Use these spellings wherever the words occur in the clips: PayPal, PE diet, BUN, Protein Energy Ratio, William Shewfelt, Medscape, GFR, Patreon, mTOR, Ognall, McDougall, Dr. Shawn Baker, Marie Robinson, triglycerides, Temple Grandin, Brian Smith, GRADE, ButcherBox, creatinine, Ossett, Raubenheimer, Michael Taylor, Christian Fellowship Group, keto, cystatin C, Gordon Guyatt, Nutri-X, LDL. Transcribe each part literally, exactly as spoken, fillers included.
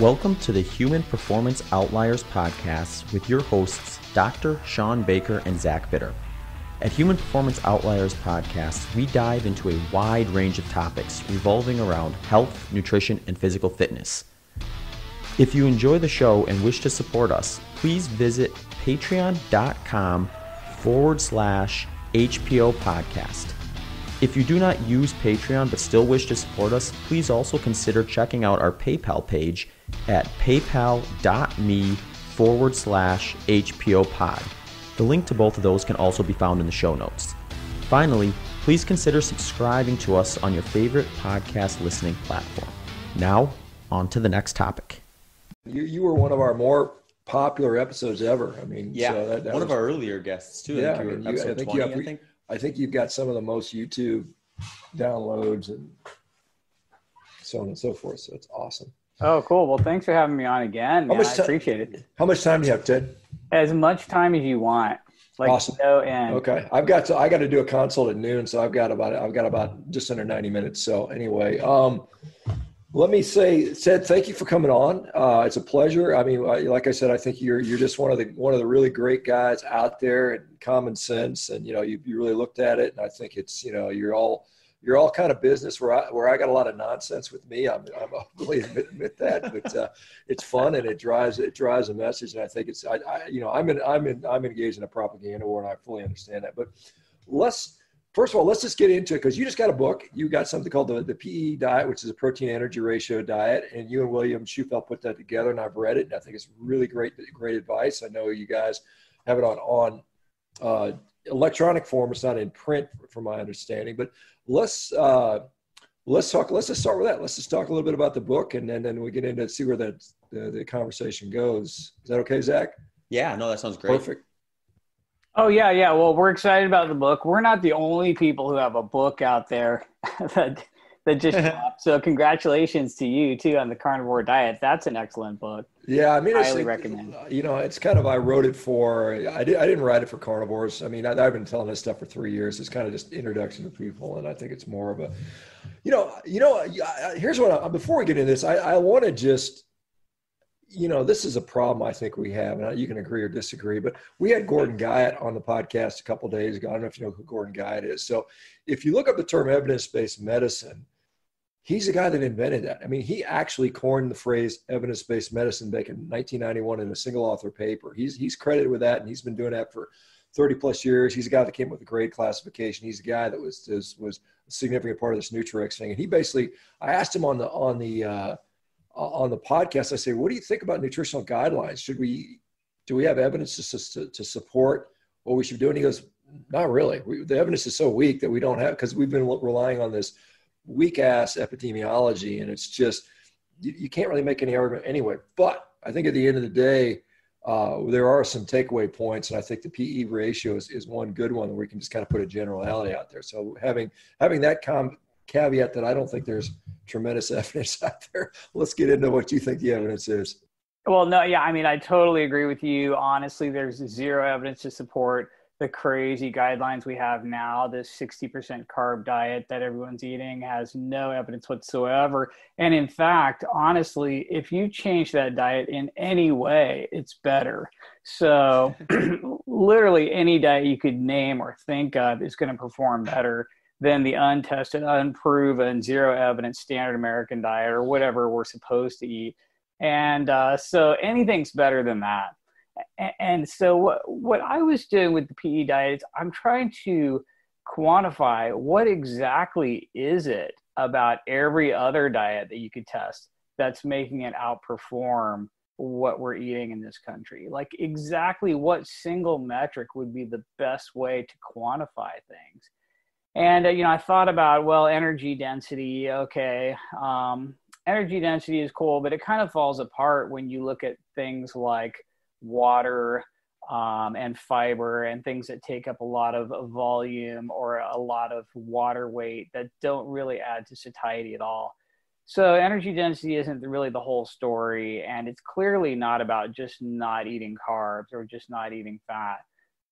Welcome to the Human Performance Outliers Podcast with your hosts, Doctor Shawn Baker and Zach Bitter. At Human Performance Outliers Podcast, we dive into a wide range of topics revolving around health, nutrition, and physical fitness. If you enjoy the show and wish to support us, please visit patreon.com forward slash HPO podcast. If you do not use Patreon but still wish to support us, please also consider checking out our PayPal page at paypal.me forward slash HPO pod. The link to both of those can also be found in the show notes. Finally, please consider subscribing to us on your favorite podcast listening platform. Now, on to the next topic. You, you were one of our more popular episodes ever. I mean, yeah, so that, that one was, of our earlier guests too. Yeah, I think, you I mean, you, I think, twenty, you have, I think. I think you've got some of the most YouTube downloads and so on and so forth. So it's awesome. Oh, cool. Well, thanks for having me on again. Man. I appreciate it. How much time do you have, Ted? As much time as you want. Like awesome. No end. Okay. I've got to, I got to do a consult at noon. So I've got about, I've got about just under ninety minutes. So anyway, um, let me say, Ted, thank you for coming on. Uh, it's a pleasure. I mean, I, like I said, I think you're you're just one of the one of the really great guys out there, and common sense, and you know, you you really looked at it, and I think it's you know, you're all you're all kind of business where I where I got a lot of nonsense with me. I'm I'm openly admit, admit that, but uh, it's fun and it drives it drives a message, and I think it's I, I you know I'm in I'm in I'm engaged in a propaganda war, and I fully understand that. But let's. First of all, let's just get into it, because you just got a book. You got something called the, the P E diet, which is a protein energy ratio diet. And you and William Shewfelt put that together, and I've read it. And I think it's really great, great advice. I know you guys have it on, on uh, electronic form. It's not in print, from my understanding. But let's uh, let's talk. Let's just start with that. Let's just talk a little bit about the book, and then, then we get into see where that, the, the conversation goes. Is that okay, Zach? Yeah, no, that sounds great. Perfect. Oh, yeah, yeah. Well, we're excited about the book. We're not the only people who have a book out there that that just dropped. So congratulations to you, too, on The Carnivore Diet. That's an excellent book. Yeah, I mean, I highly recommend. You know, it's kind of, I wrote it for, I, did, I didn't write it for carnivores. I mean, I, I've been telling this stuff for three years. It's kind of just introduction to people, and I think it's more of a, you know, you know. here's what, I, before we get into this, I, I want to just, you know, this is a problem I think we have, and you can agree or disagree, but we had Gordon Guyatt on the podcast a couple of days ago. I don't know if you know who Gordon Guyatt is. So if you look up the term evidence-based medicine, he's the guy that invented that. I mean, he actually coined the phrase evidence-based medicine back in nineteen ninety-one in a single author paper. He's, he's credited with that, and he's been doing that for thirty plus years. He's the guy that came up with the GRADE classification. He's the guy that was, was, was a significant part of this Nutri-X thing. And he basically, I asked him on the, on the, uh, on the podcast, I say, what do you think about nutritional guidelines? Should we, do we have evidence to, to, to support what we should do? And he goes, not really. We, the evidence is so weak that we don't have, because we've been relying on this weak ass epidemiology. And it's just, you, you can't really make any argument anyway. But I think at the end of the day, uh, there are some takeaway points. And I think the P E ratio is, is one good one that we can just kind of put a generality out there. So having, having that com- caveat that I don't think there's tremendous evidence out there. Let's get into what you think the evidence is. Well, no, yeah, I mean, I totally agree with you. Honestly, there's zero evidence to support the crazy guidelines we have now. This sixty percent carb diet that everyone's eating has no evidence whatsoever. And in fact, honestly, if you change that diet in any way, it's better. So literally any diet you could name or think of is going to perform better than the untested, unproven, zero evidence standard American diet or whatever we're supposed to eat. And uh, so anything's better than that. And so what, what I was doing with the P E diet is I'm trying to quantify what exactly is it about every other diet that you could test that's making it outperform what we're eating in this country. Like exactly what single metric would be the best way to quantify things. And, uh, you know, I thought about, well, energy density, okay. Um, energy density is cool, but it kind of falls apart when you look at things like water um, and fiber and things that take up a lot of volume or a lot of water weight that don't really add to satiety at all. So energy density isn't really the whole story, and it's clearly not about just not eating carbs or just not eating fat.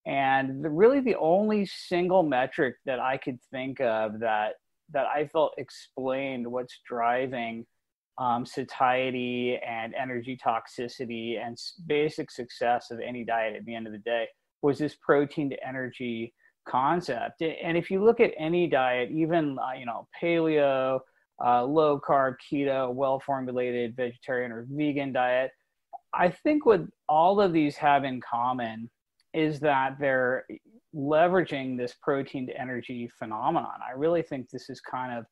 And the, really the only single metric that I could think of that that I felt explained what's driving um, satiety and energy toxicity and basic success of any diet at the end of the day was this protein to energy concept. And if you look at any diet, even, uh, you know, paleo, uh, low carb, keto, well-formulated vegetarian or vegan diet, I think what all of these have in common is that they're leveraging this protein to energy phenomenon. I really think this is kind of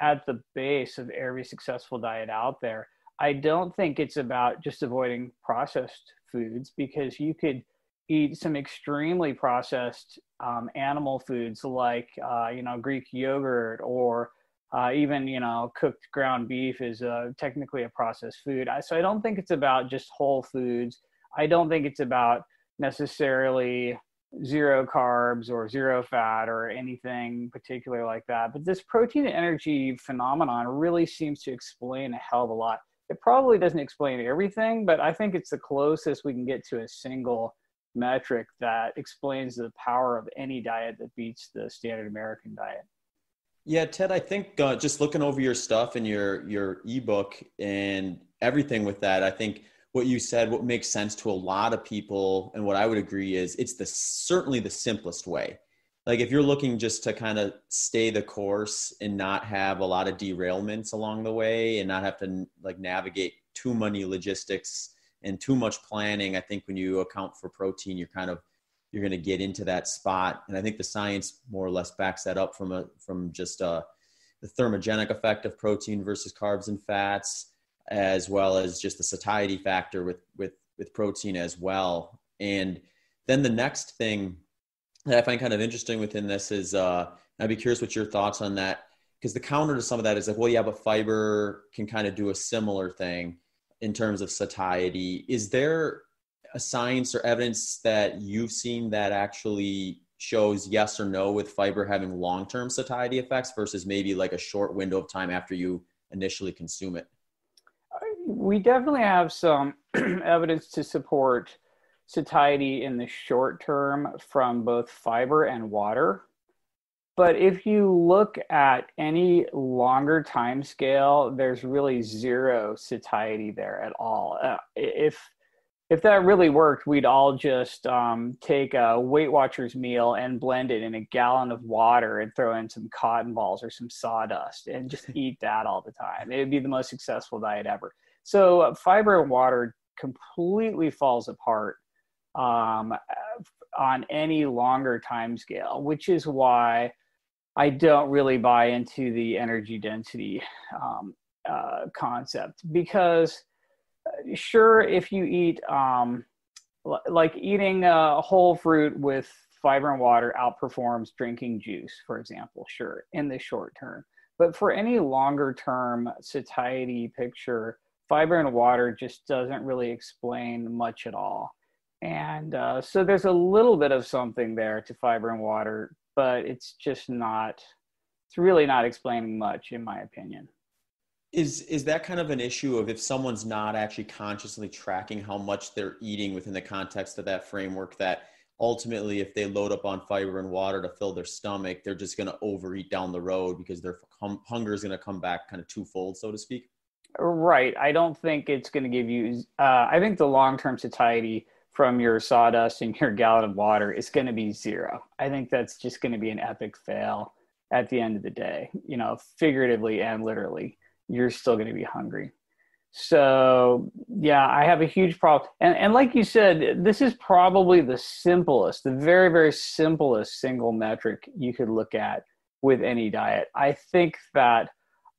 at the base of every successful diet out there. I don't think it's about just avoiding processed foods, because you could eat some extremely processed um, animal foods like, uh, you know, Greek yogurt, or uh, even, you know, cooked ground beef is uh, technically a processed food. I, so I don't think it's about just whole foods. I don't think it's about necessarily zero carbs or zero fat or anything particular like that. But this protein and energy phenomenon really seems to explain a hell of a lot. It probably doesn't explain everything, but I think it's the closest we can get to a single metric that explains the power of any diet that beats the standard American diet. Yeah, Ted, I think uh, just looking over your stuff and your your ebook and everything with that, I think what you said, what makes sense to a lot of people, and what I would agree is it's the certainly the simplest way. Like if you're looking just to kind of stay the course and not have a lot of derailments along the way and not have to like navigate too many logistics and too much planning, I think when you account for protein, you're kind of, you're going to get into that spot. And I think the science more or less backs that up from a, from just a, the thermogenic effect of protein versus carbs and fats, as well as just the satiety factor with, with, with protein as well. And then the next thing that I find kind of interesting within this is, uh, I'd be curious what your thoughts on that, because the counter to some of that is like, well, yeah, but fiber can kind of do a similar thing in terms of satiety. Is there a science or evidence that you've seen that actually shows yes or no with fiber having long-term satiety effects versus maybe like a short window of time after you initially consume it? We definitely have some evidence to support satiety in the short term from both fiber and water. But if you look at any longer time scale, there's really zero satiety there at all. Uh, if if that really worked, we'd all just um, take a Weight Watchers meal and blend it in a gallon of water and throw in some cotton balls or some sawdust and just eat that all the time. It would be the most successful diet ever. So uh, fiber and water completely falls apart um, on any longer time scale, which is why I don't really buy into the energy density um, uh, concept, because sure, if you eat, um, l- like eating a whole fruit with fiber and water outperforms drinking juice, for example, sure, in the short term. But for any longer term satiety picture, fiber and water just doesn't really explain much at all. And uh, so there's a little bit of something there to fiber and water, but it's just not, it's really not explaining much in my opinion. Is is that kind of an issue of if someone's not actually consciously tracking how much they're eating within the context of that framework, that ultimately if they load up on fiber and water to fill their stomach, they're just going to overeat down the road because their hum- hunger is going to come back kind of twofold, so to speak? Right. I don't think it's going to give you, uh, I think the long-term satiety from your sawdust and your gallon of water is going to be zero. I think that's just going to be an epic fail at the end of the day, you know, figuratively and literally. You're still going to be hungry. So yeah, I have a huge problem. And, and like you said, this is probably the simplest, the very, very simplest single metric you could look at with any diet. I think that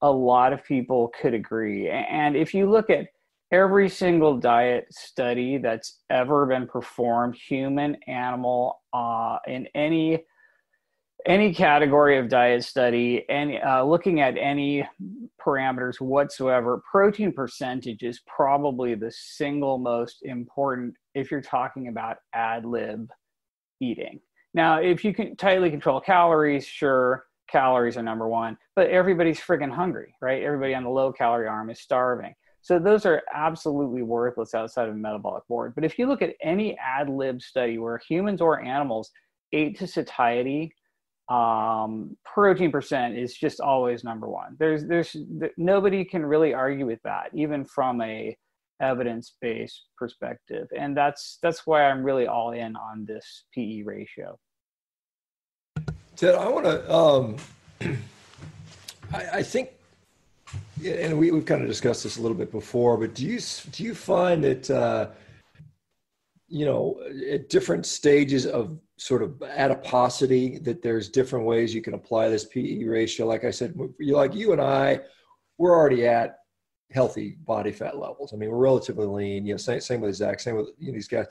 a lot of people could agree. And if you look at every single diet study that's ever been performed, human, animal, uh, in any any category of diet study, and uh, looking at any parameters whatsoever, protein percentage is probably the single most important if you're talking about ad lib eating. Now, if you can tightly control calories, sure, calories are number one, but everybody's friggin' hungry, right? Everybody on the low calorie arm is starving. So those are absolutely worthless outside of a metabolic board. But if you look at any ad lib study where humans or animals ate to satiety, um, protein percent is just always number one. There's, there's nobody can really argue with that, even from a evidence-based perspective. And that's, that's why I'm really all in on this P E ratio. Ted, I want to, um, I, I think, and we, we've kind of discussed this a little bit before, but do you, do you find that, uh, you know, at different stages of sort of adiposity, that there's different ways you can apply this P E ratio? Like I said, like you and I, we're already at healthy body fat levels. I mean, we're relatively lean, you know, same, same with Zach, same with you know, these guys.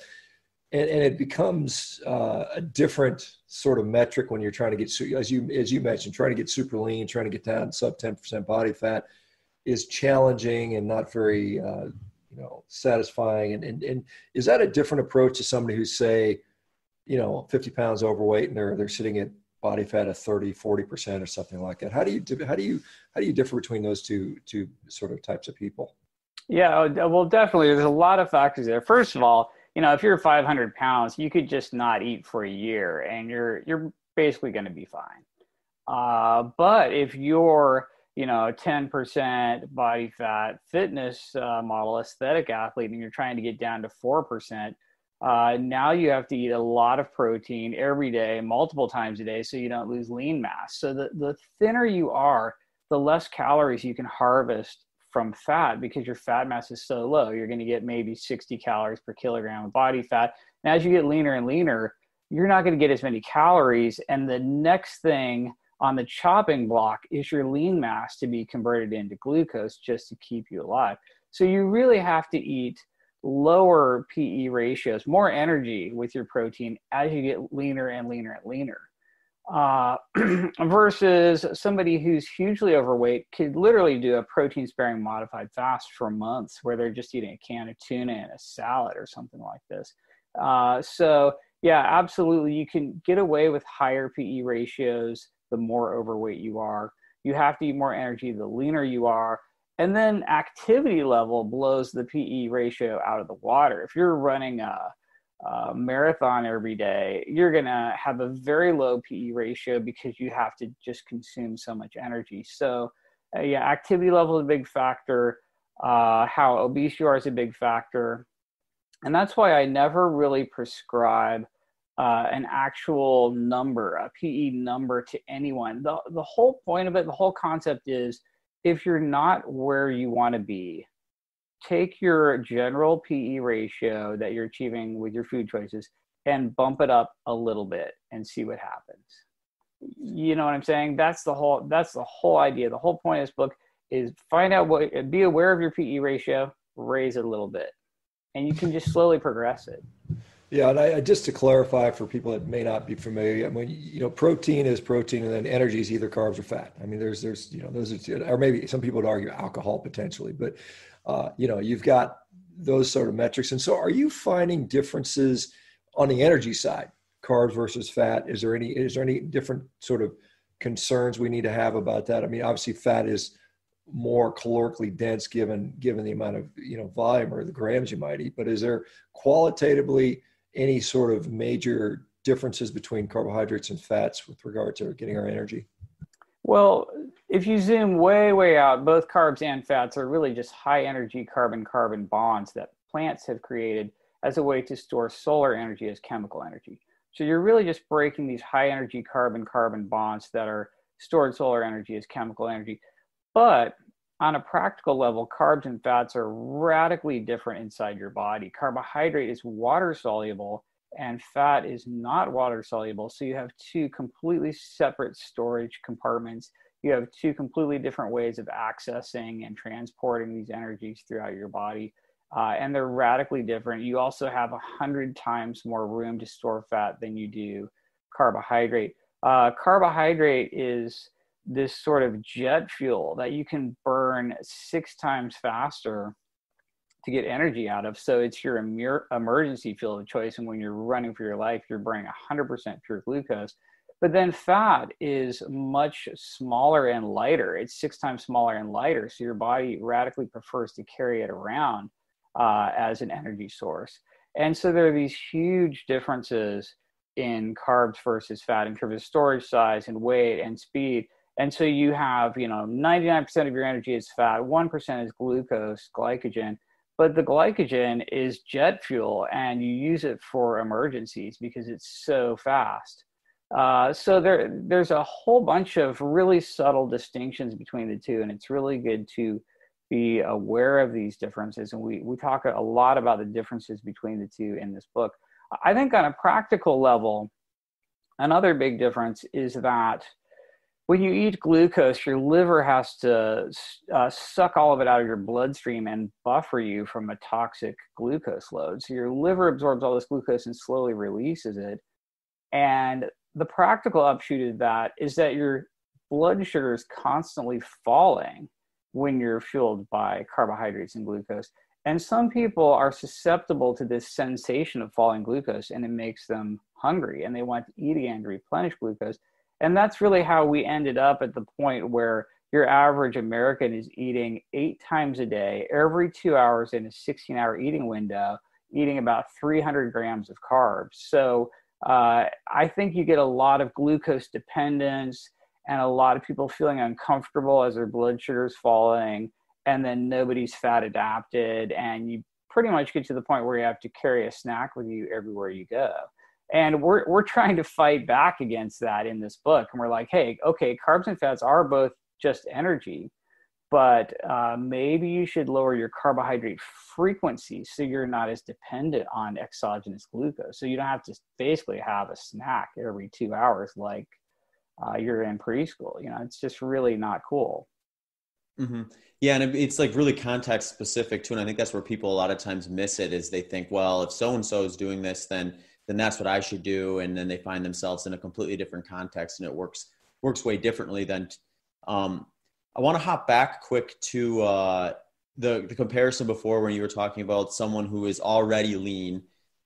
And, and it becomes uh, a different sort of metric when you're trying to get, as you as you mentioned, trying to get super lean, trying to get down sub ten percent body fat is challenging and not very, uh, you know, satisfying. And, and and is that a different approach to somebody who's, say, you know, fifty pounds overweight and they're they're sitting at body fat of thirty, forty percent or something like that? How do you how do you how do you differ between those two two sort of types of people? Yeah, well, definitely, there's a lot of factors there. First of all, you know, if you're five hundred pounds, you could just not eat for a year and you're, you're basically going to be fine. Uh, but if you're, you know, ten percent body fat fitness uh, model aesthetic athlete, and you're trying to get down to four percent, uh, now you have to eat a lot of protein every day, multiple times a day, so you don't lose lean mass. So the, the thinner you are, the less calories you can harvest from fat, because your fat mass is so low. You're going to get maybe sixty calories per kilogram of body fat. And as you get leaner and leaner, you're not going to get as many calories. And the next thing on the chopping block is your lean mass to be converted into glucose just to keep you alive. So you really have to eat lower P E ratios, more energy with your protein as you get leaner and leaner and leaner. Uh, versus somebody who's hugely overweight could literally do a protein sparing modified fast for months, where they're just eating a can of tuna and a salad or something like this. Uh, so yeah, absolutely. You can get away with higher P E ratios the more overweight you are. You have to eat more energy the leaner you are. And then activity level blows the P E ratio out of the water. If you're running a Uh, marathon every day, you're going to have a very low P E ratio because you have to just consume so much energy. So uh, yeah, activity level is a big factor. Uh, how obese you are is a big factor. And that's why I never really prescribe uh, an actual number, a P E number to anyone. The, the whole point of it, the whole concept is, if you're not where you want to be, take your general P E ratio that you're achieving with your food choices and bump it up a little bit and see what happens. You know what I'm saying? That's the whole, that's the whole idea. The whole point of this book is find out what, be aware of your P E ratio, raise it a little bit, and you can just slowly progress it. Yeah. And I, just to clarify for people that may not be familiar, I mean, you know, protein is protein, and then energy is either carbs or fat. I mean, there's, there's, you know, those are two, or maybe some people would argue alcohol potentially, but uh, you know, you've got those sort of metrics. And so are you finding differences on the energy side, carbs versus fat? Is there any, is there any different sort of concerns we need to have about that? I mean, obviously fat is more calorically dense given, given the amount of, you know, volume or the grams you might eat, but is there qualitatively any sort of major differences between carbohydrates and fats with regard to getting our energy? Well, if you zoom way, way out, both carbs and fats are really just high energy carbon-carbon bonds that plants have created as a way to store solar energy as chemical energy. So you're really just breaking these high energy carbon-carbon bonds that are stored solar energy as chemical energy. But on a practical level, carbs and fats are radically different inside your body. Carbohydrate is water soluble and fat is not water soluble. So you have two completely separate storage compartments. You have two completely different ways of accessing and transporting these energies throughout your body. Uh, and they're radically different. You also have a hundred times more room to store fat than you do carbohydrate. Uh, carbohydrate is this sort of jet fuel that you can burn six times faster to get energy out of. So it's your emer- emergency fuel of choice. And when you're running for your life, you're burning one hundred percent pure glucose. But then fat is much smaller and lighter. It's six times smaller and lighter. So your body radically prefers to carry it around uh, as an energy source. And so there are these huge differences in carbs versus fat in terms of storage size and weight and speed. And so you have, you know, ninety-nine percent of your energy is fat, one percent is glucose, glycogen, but the glycogen is jet fuel and you use it for emergencies because it's so fast. Uh, so there, there's a whole bunch of really subtle distinctions between the two, and it's really good to be aware of these differences. And we, we talk a lot about the differences between the two in this book. I think on a practical level, another big difference is that when you eat glucose, your liver has to uh, suck all of it out of your bloodstream and buffer you from a toxic glucose load. So your liver absorbs all this glucose and slowly releases it. And the practical upshoot of that is that your blood sugar is constantly falling when you're fueled by carbohydrates and glucose. And some people are susceptible to this sensation of falling glucose, and it makes them hungry and they want to eat again to replenish glucose. And that's really how we ended up at the point where your average American is eating eight times a day, every two hours in a sixteen hour eating window, eating about three hundred grams of carbs. So uh, I think you get a lot of glucose dependence and a lot of people feeling uncomfortable as their blood sugar is falling. And then nobody's fat adapted, and you pretty much get to the point where you have to carry a snack with you everywhere you go. And we're we're trying to fight back against that in this book. And we're like, hey, okay, carbs and fats are both just energy, but uh, maybe you should lower your carbohydrate frequency so you're not as dependent on exogenous glucose. So you don't have to basically have a snack every two hours like uh, you're in preschool. You know, it's just really not cool. Mm-hmm. Yeah. And it's like really context specific too. And I think that's where people a lot of times miss it, is they think, well, if so-and-so is doing this, then, then that's what I should do. And then they find themselves in a completely different context, and it works, works way differently than, um, I want to hop back quick to, uh, the, the comparison before when you were talking about someone who is already lean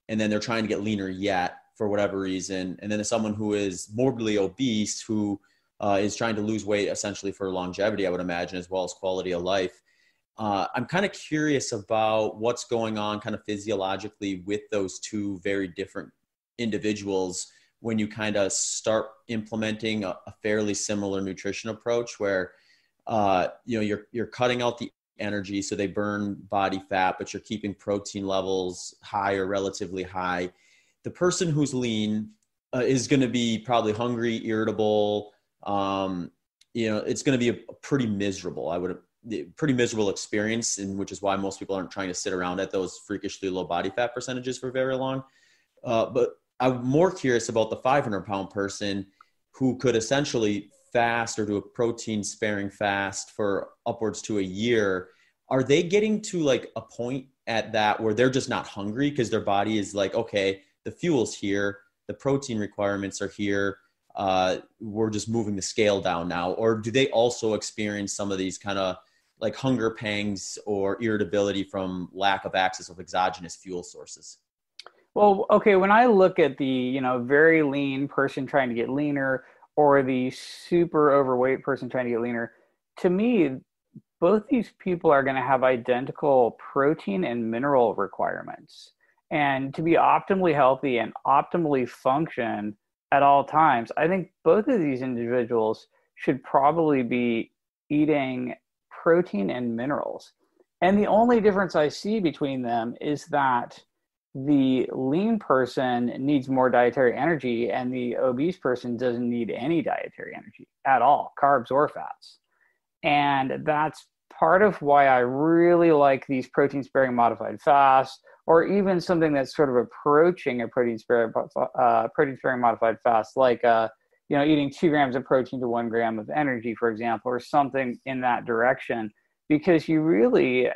and then they're trying to get leaner yet for whatever reason. And then there's someone who is morbidly obese, who Uh, is trying to lose weight essentially for longevity, I would imagine, as well as quality of life. Uh, I'm kind of curious about what's going on kind of physiologically with those two very different individuals when you kind of start implementing a, a fairly similar nutrition approach where, uh, you know, you're you're cutting out the energy so they burn body fat, but you're keeping protein levels high or relatively high. The person who's lean uh, is going to be probably hungry, irritable, Um, you know, it's going to be a pretty miserable, I would pretty miserable experience, and which is why most people aren't trying to sit around at those freakishly low body fat percentages for very long. Uh, but I'm more curious about the five hundred pound person who could essentially fast or do a protein sparing fast for upwards to a year. Are they getting to like a point at that where they're just not hungry because their body is like, okay, the fuel's here, the protein requirements are here. Uh, we're just moving the scale down now? Or do they also experience some of these kind of like hunger pangs or irritability from lack of access of exogenous fuel sources? Well, okay. When I look at the, you know, very lean person trying to get leaner or the super overweight person trying to get leaner, to me, both these people are going to have identical protein and mineral requirements. And to be optimally healthy and optimally function at all times, I think both of these individuals should probably be eating protein and minerals. And the only difference I see between them is that the lean person needs more dietary energy and the obese person doesn't need any dietary energy at all, carbs or fats. And that's part of why I really like these protein-sparing modified fasts, or even something that's sort of approaching a protein sparing, uh, protein sparing modified fast, like uh, you know, eating two grams of protein to one gram of energy, for example, or something in that direction, because you really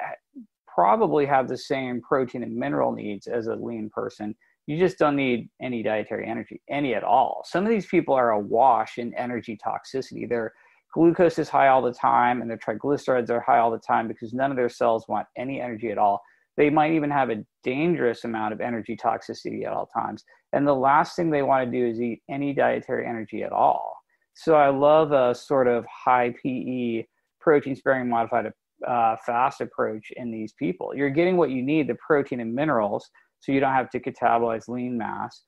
probably have the same protein and mineral needs as a lean person. You just don't need any dietary energy, any at all. Some of these people are awash in energy toxicity. Their glucose is high all the time, and their triglycerides are high all the time because none of their cells want any energy at all. They might even have a dangerous amount of energy toxicity at all times. And the last thing they want to do is eat any dietary energy at all. So I love a sort of high P E protein-sparing modified uh, fast approach in these people. You're getting what you need, the protein and minerals, so you don't have to catabolize lean mass.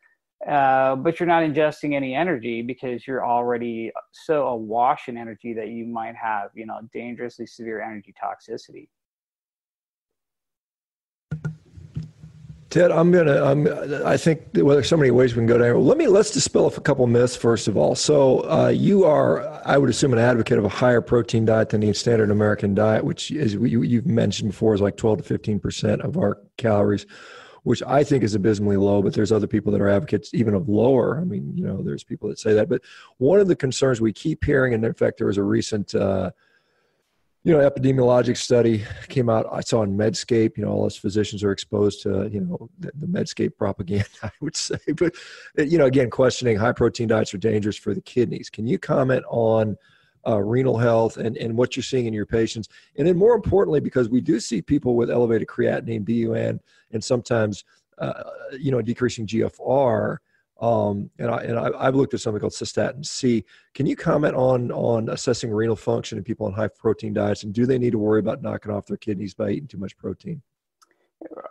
uh, but you're not ingesting any energy because you're already so awash in energy that you might have, you know, dangerously severe energy toxicity. Ted, I'm gonna. I'm, I think well, there's so many ways we can go down. Let me let's dispel a couple myths first of all. So uh, you are, I would assume, an advocate of a higher protein diet than the standard American diet, which is you, you've mentioned before is like twelve to fifteen percent of our calories, which I think is abysmally low. But there's other people that are advocates even of lower. I mean, you know, there's people that say that. But one of the concerns we keep hearing, and in fact, there was a recent. Uh, You know, epidemiologic study came out. I saw in Medscape, you know, all us physicians are exposed to, you know, the, the Medscape propaganda, I would say. But, you know, again, questioning high protein diets are dangerous for the kidneys. Can you comment on uh, renal health and, and what you're seeing in your patients? And then more importantly, because we do see people with elevated creatinine, B U N, and sometimes, uh, you know, decreasing G F R. Um, and I, and I, I've looked at something called cystatin C. Can you comment on, on assessing renal function in people on high protein diets, and do they need to worry about knocking off their kidneys by eating too much protein?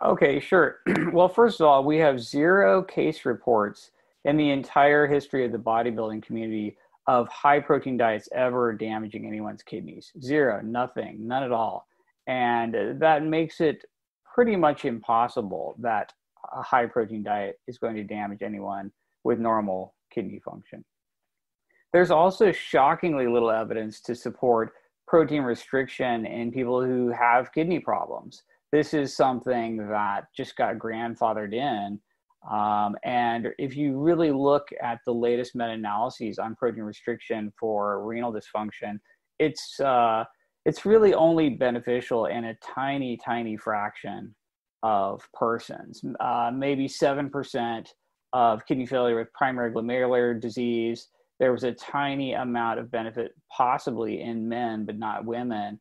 Okay, sure. Well, first of all, we have zero case reports in the entire history of the bodybuilding community of high protein diets ever damaging anyone's kidneys. Zero, nothing, none at all. And that makes it pretty much impossible that a high protein diet is going to damage anyone with normal kidney function. There's also shockingly little evidence to support protein restriction in people who have kidney problems. This is something that just got grandfathered in. Um, and if you really look at the latest meta-analyses on protein restriction for renal dysfunction, it's, uh, it's really only beneficial in a tiny, tiny fraction of persons, uh, maybe seven percent of kidney failure with primary glomerular disease. There was a tiny amount of benefit possibly in men, but not women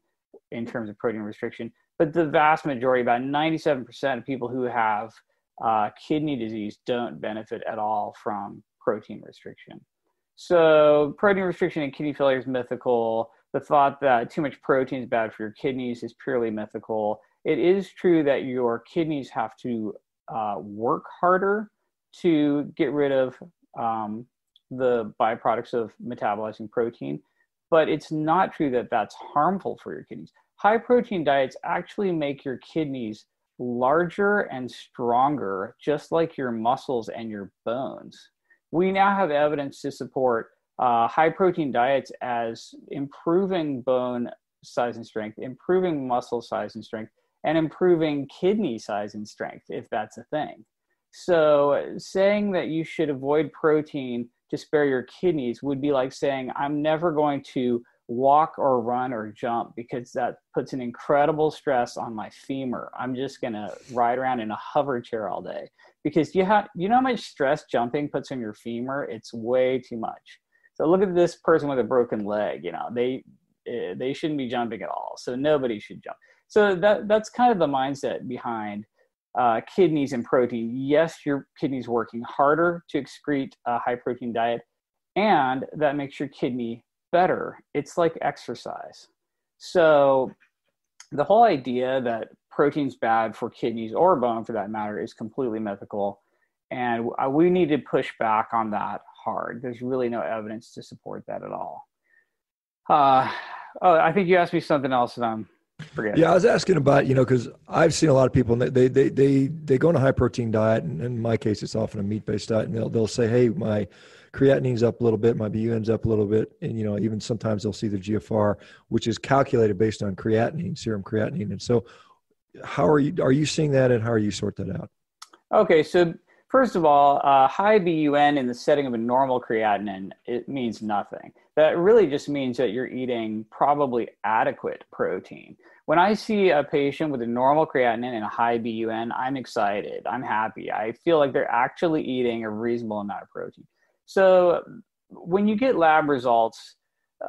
in terms of protein restriction. But the vast majority, about ninety-seven percent of people who have uh, kidney disease don't benefit at all from protein restriction. So protein restriction in kidney failure is mythical. The thought that too much protein is bad for your kidneys is purely mythical. It is true that your kidneys have to uh, work harder to get rid of um, the byproducts of metabolizing protein, but it's not true that that's harmful for your kidneys. High protein diets actually make your kidneys larger and stronger, just like your muscles and your bones. We now have evidence to support uh, high protein diets as improving bone size and strength, improving muscle size and strength, and improving kidney size and strength, if that's a thing. So saying that you should avoid protein to spare your kidneys would be like saying, I'm never going to walk or run or jump because that puts an incredible stress on my femur. I'm just going to ride around in a hover chair all day. Because you have, you know how much stress jumping puts on your femur? It's way too much. So look at this person with a broken leg, you know, they, they shouldn't be jumping at all. So nobody should jump. So that that's kind of the mindset behind uh, kidneys and protein. Yes, your kidneys working harder to excrete a high protein diet, and that makes your kidney better. It's like exercise. So the whole idea that protein's bad for kidneys or bone for that matter is completely mythical. And we need to push back on that hard. There's really no evidence to support that at all. Uh, oh, I think you asked me something else and I'm Forget yeah, it. I was asking about, you know, because I've seen a lot of people, and they, they, they, they go on a high protein diet. And in my case, it's often a meat-based diet. And they'll, they'll say, hey, my creatinine's up a little bit. My B U N's up a little bit. And, you know, even sometimes they'll see the G F R, which is calculated based on creatinine, serum creatinine. And so how are you, are you seeing that, and how are you sort that out? Okay. So first of all, uh, high B U N in the setting of a normal creatinine, it means nothing. That really just means that you're eating probably adequate protein. When I see a patient with a normal creatinine and a high B U N, I'm excited. I'm happy. I feel like they're actually eating a reasonable amount of protein. So when you get lab results,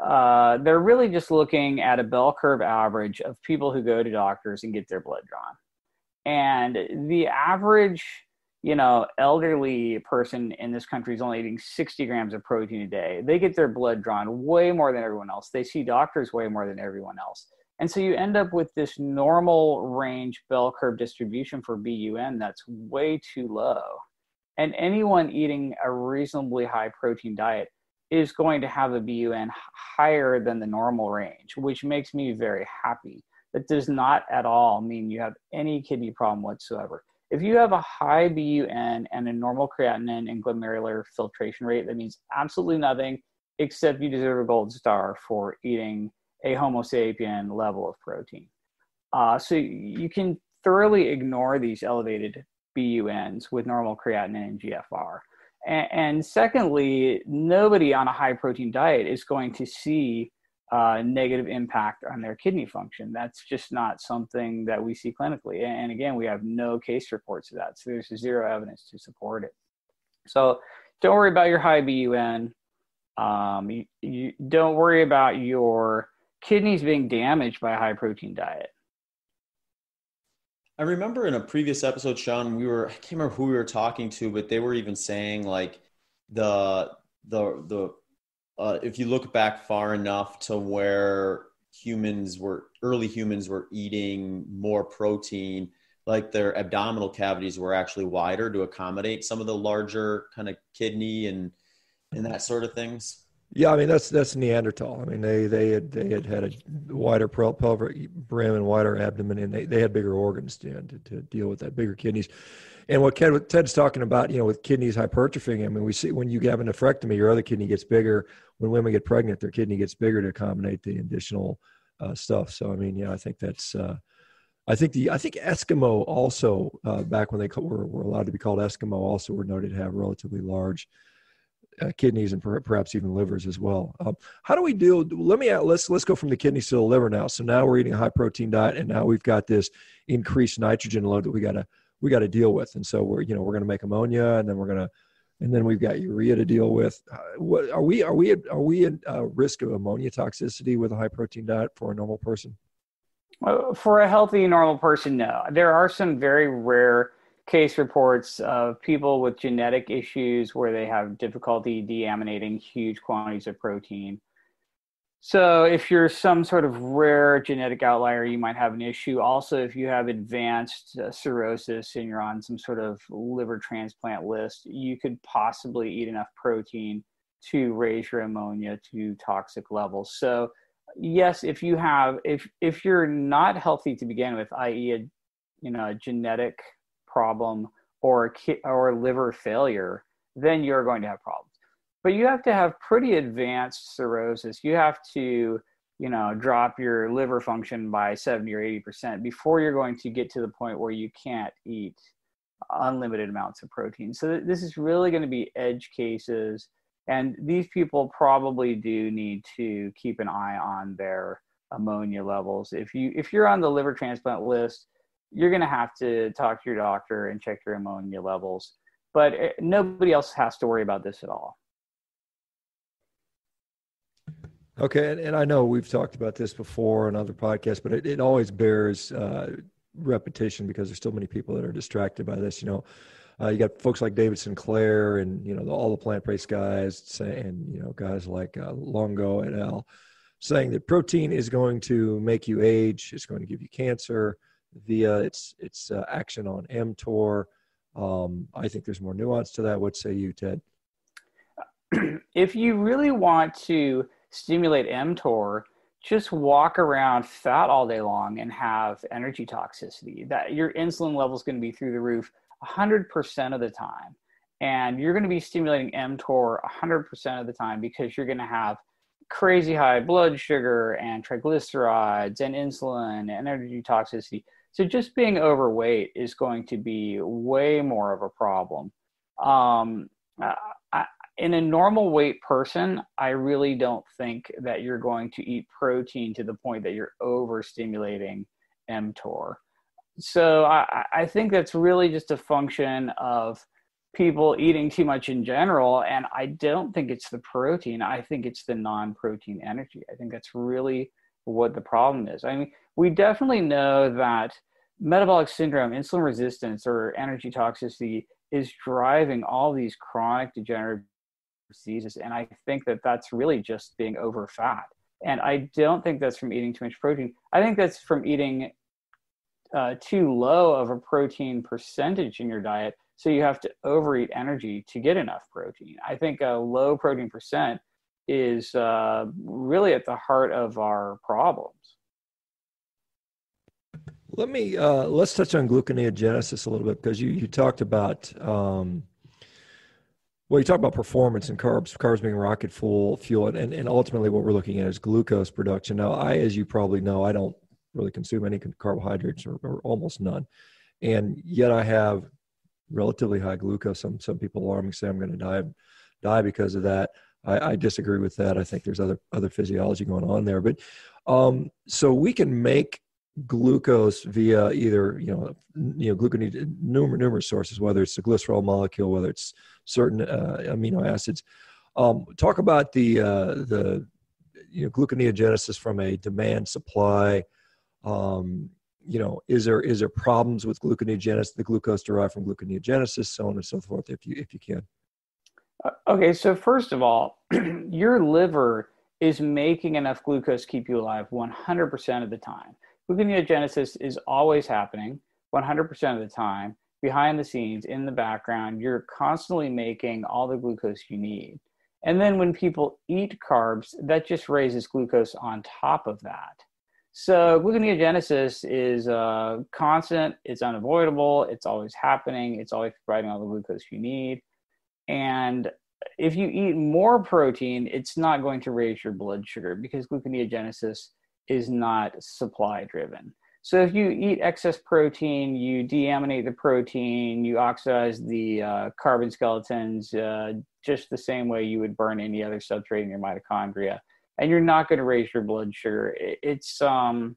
uh, they're really just looking at a bell curve average of people who go to doctors and get their blood drawn. And the average, you know, elderly person in this country is only eating sixty grams of protein a day. They get their blood drawn way more than everyone else. They see doctors way more than everyone else. And so you end up with this normal range bell curve distribution for B U N that's way too low. And anyone eating a reasonably high protein diet is going to have a B U N higher than the normal range, which makes me very happy. That does not at all mean you have any kidney problem whatsoever. If you have a high B U N and a normal creatinine and glomerular filtration rate, that means absolutely nothing except you deserve a gold star for eating a Homo sapien level of protein. Uh, so you can thoroughly ignore these elevated B U Ns with normal creatinine and G F R. And, and secondly, nobody on a high protein diet is going to see Uh, negative impact on their kidney function. That's just not something that we see clinically. And again, we have no case reports of that. So there's zero evidence to support it. So don't worry about your high B U N. Um, you, you don't worry about your kidneys being damaged by a high protein diet. I remember in a previous episode, Shawn, we were, I can't remember who we were talking to, but they were even saying like the, the, the, Uh, if you look back far enough to where humans were, early humans were eating more protein, like their abdominal cavities were actually wider to accommodate some of the larger kind of kidney and and that sort of things. Yeah, I mean that's that's Neanderthal. I mean they they had they had, had a wider pelvic brim and wider abdomen, and they, they had bigger organs to, to to deal with that, bigger kidneys. And what Ted, Ted's talking about, you know, with kidneys hypertrophying, I mean, we see when you have a nephrectomy, your other kidney gets bigger. When women get pregnant, their kidney gets bigger to accommodate the additional uh, stuff. So, I mean, yeah, I think that's, uh, I think the, I think Eskimo also, uh, back when they were, were allowed to be called Eskimo, also were noted to have relatively large uh, kidneys and per, perhaps even livers as well. Um, how do we deal? Let me, let's, let's go from the kidneys to the liver now. So now we're eating a high protein diet, and now we've got this increased nitrogen load that we got to, we got to deal with. And so we're, you know, we're going to make ammonia, and then we're going to, and then we've got urea to deal with. Uh, what are we, are we, at, are we at uh, risk of ammonia toxicity with a high protein diet for a normal person? Uh, for a healthy normal person, no. There are some very rare case reports of people with genetic issues where they have difficulty deaminating huge quantities of protein. So if you're some sort of rare genetic outlier, you might have an issue. Also, if you have advanced uh, cirrhosis and you're on some sort of liver transplant list, you could possibly eat enough protein to raise your ammonia to toxic levels. So yes, if you have, if if you're not healthy to begin with, that is a, you know, a genetic problem or a ki- or liver failure, then you're going to have problems. But you have to have pretty advanced cirrhosis. You have to, you know, drop your liver function by seventy or eighty percent before you're going to get to the point where you can't eat unlimited amounts of protein. So th- this is really going to be edge cases. And these people probably do need to keep an eye on their ammonia levels. If you, if you're on the liver transplant list, you're going to have to talk to your doctor and check your ammonia levels. But it, nobody else has to worry about this at all. Okay. And, and I know we've talked about this before on other podcasts, but it, it always bears uh, repetition because there's still many people that are distracted by this. You know, uh, you got folks like David Sinclair and, you know, the, all the plant-based guys, and, you know, guys like uh, Longo et al. saying that protein is going to make you age. It's going to give you cancer via its, its uh, action on mTOR. Um, I think there's more nuance to that. What say you, Ted? If you really want to stimulate mTOR, just walk around fat all day long and have energy toxicity. That your insulin level is going to be through the roof one hundred percent of the time. And you're going to be stimulating mTOR one hundred percent of the time because you're going to have crazy high blood sugar and triglycerides and insulin and energy toxicity. So just being overweight is going to be way more of a problem. Um, uh, I, In a normal weight person, I really don't think that you're going to eat protein to the point that you're overstimulating mTOR. So I, I think that's really just a function of people eating too much in general. And I don't think it's the protein. I think it's the non-protein energy. I think that's really what the problem is. I mean, we definitely know that metabolic syndrome, insulin resistance, or energy toxicity is driving all these chronic degenerative diseases, and I think that that's really just being over fat. And I don't think that's from eating too much protein. I think that's from eating uh, too low of a protein percentage in your diet, So you have to overeat energy to get enough protein. I think a low protein percent is uh, really at the heart of our problems. Let me, uh, let's touch on gluconeogenesis a little bit, because you, you talked about, um, well, you talked about performance and carbs, carbs being rocket fuel, fuel, and, and ultimately what we're looking at is glucose production. Now, I, as you probably know, I don't really consume any carbohydrates or, or almost none. And yet I have relatively high glucose. Some, some people alarmingly say I'm going to die, die because of that. I, I disagree with that. I think there's other, other physiology going on there, but um, so we can make glucose via either, you know, you know, glucose, numerous, numerous sources, whether it's the glycerol molecule, whether it's certain uh, amino acids. Um, talk about the, uh, the, you know, gluconeogenesis from a demand supply. Um, you know, is there, is there problems with gluconeogenesis, the glucose derived from gluconeogenesis, so on and so forth, if you, if you can. Okay. So first of all, your liver is making enough glucose to keep you alive one hundred percent of the time. Gluconeogenesis is always happening one hundred percent of the time, behind the scenes, in the background. You're constantly making all the glucose you need. And then when people eat carbs, that just raises glucose on top of that. So gluconeogenesis is uh, constant, it's unavoidable, it's always happening, it's always providing all the glucose you need. And if you eat more protein, it's not going to raise your blood sugar, because gluconeogenesis is not supply driven. So if you eat excess protein, you deaminate the protein, you oxidize the uh, carbon skeletons uh, just the same way you would burn any other substrate in your mitochondria, and you're not going to raise your blood sugar. It's um,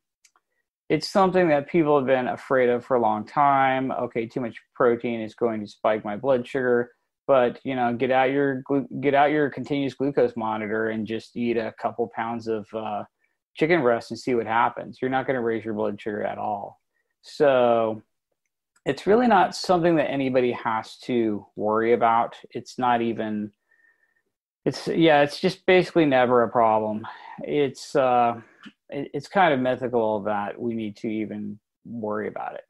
it's something that people have been afraid of for a long time. Okay, too much protein is going to spike my blood sugar. But, you know, get out your get out your continuous glucose monitor and just eat a couple pounds of uh, chicken breast and see what happens. You're not going to raise your blood sugar at all. So it's really not something that anybody has to worry about. It's not even, it's, yeah, it's just basically never a problem. It's, uh, it, it's kind of mythical that we need to even worry about it.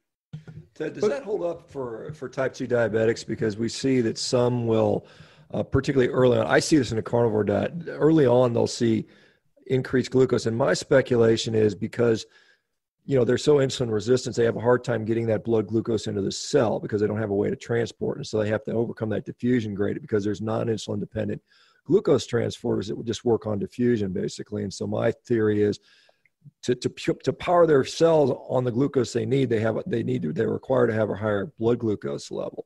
Ted, does that hold up for, for type two diabetics? Because we see that some will, uh, particularly early on, I see this in a carnivore diet, early on they'll see increased glucose. And my speculation is because, you know, they're so insulin resistant, they have a hard time getting that blood glucose into the cell because they don't have a way to transport. And so they have to overcome that diffusion grade, because there's non-insulin dependent glucose transporters that would just work on diffusion basically. And so my theory is, To, to to power their cells on the glucose they need, they have they need to, they're required to have a higher blood glucose level,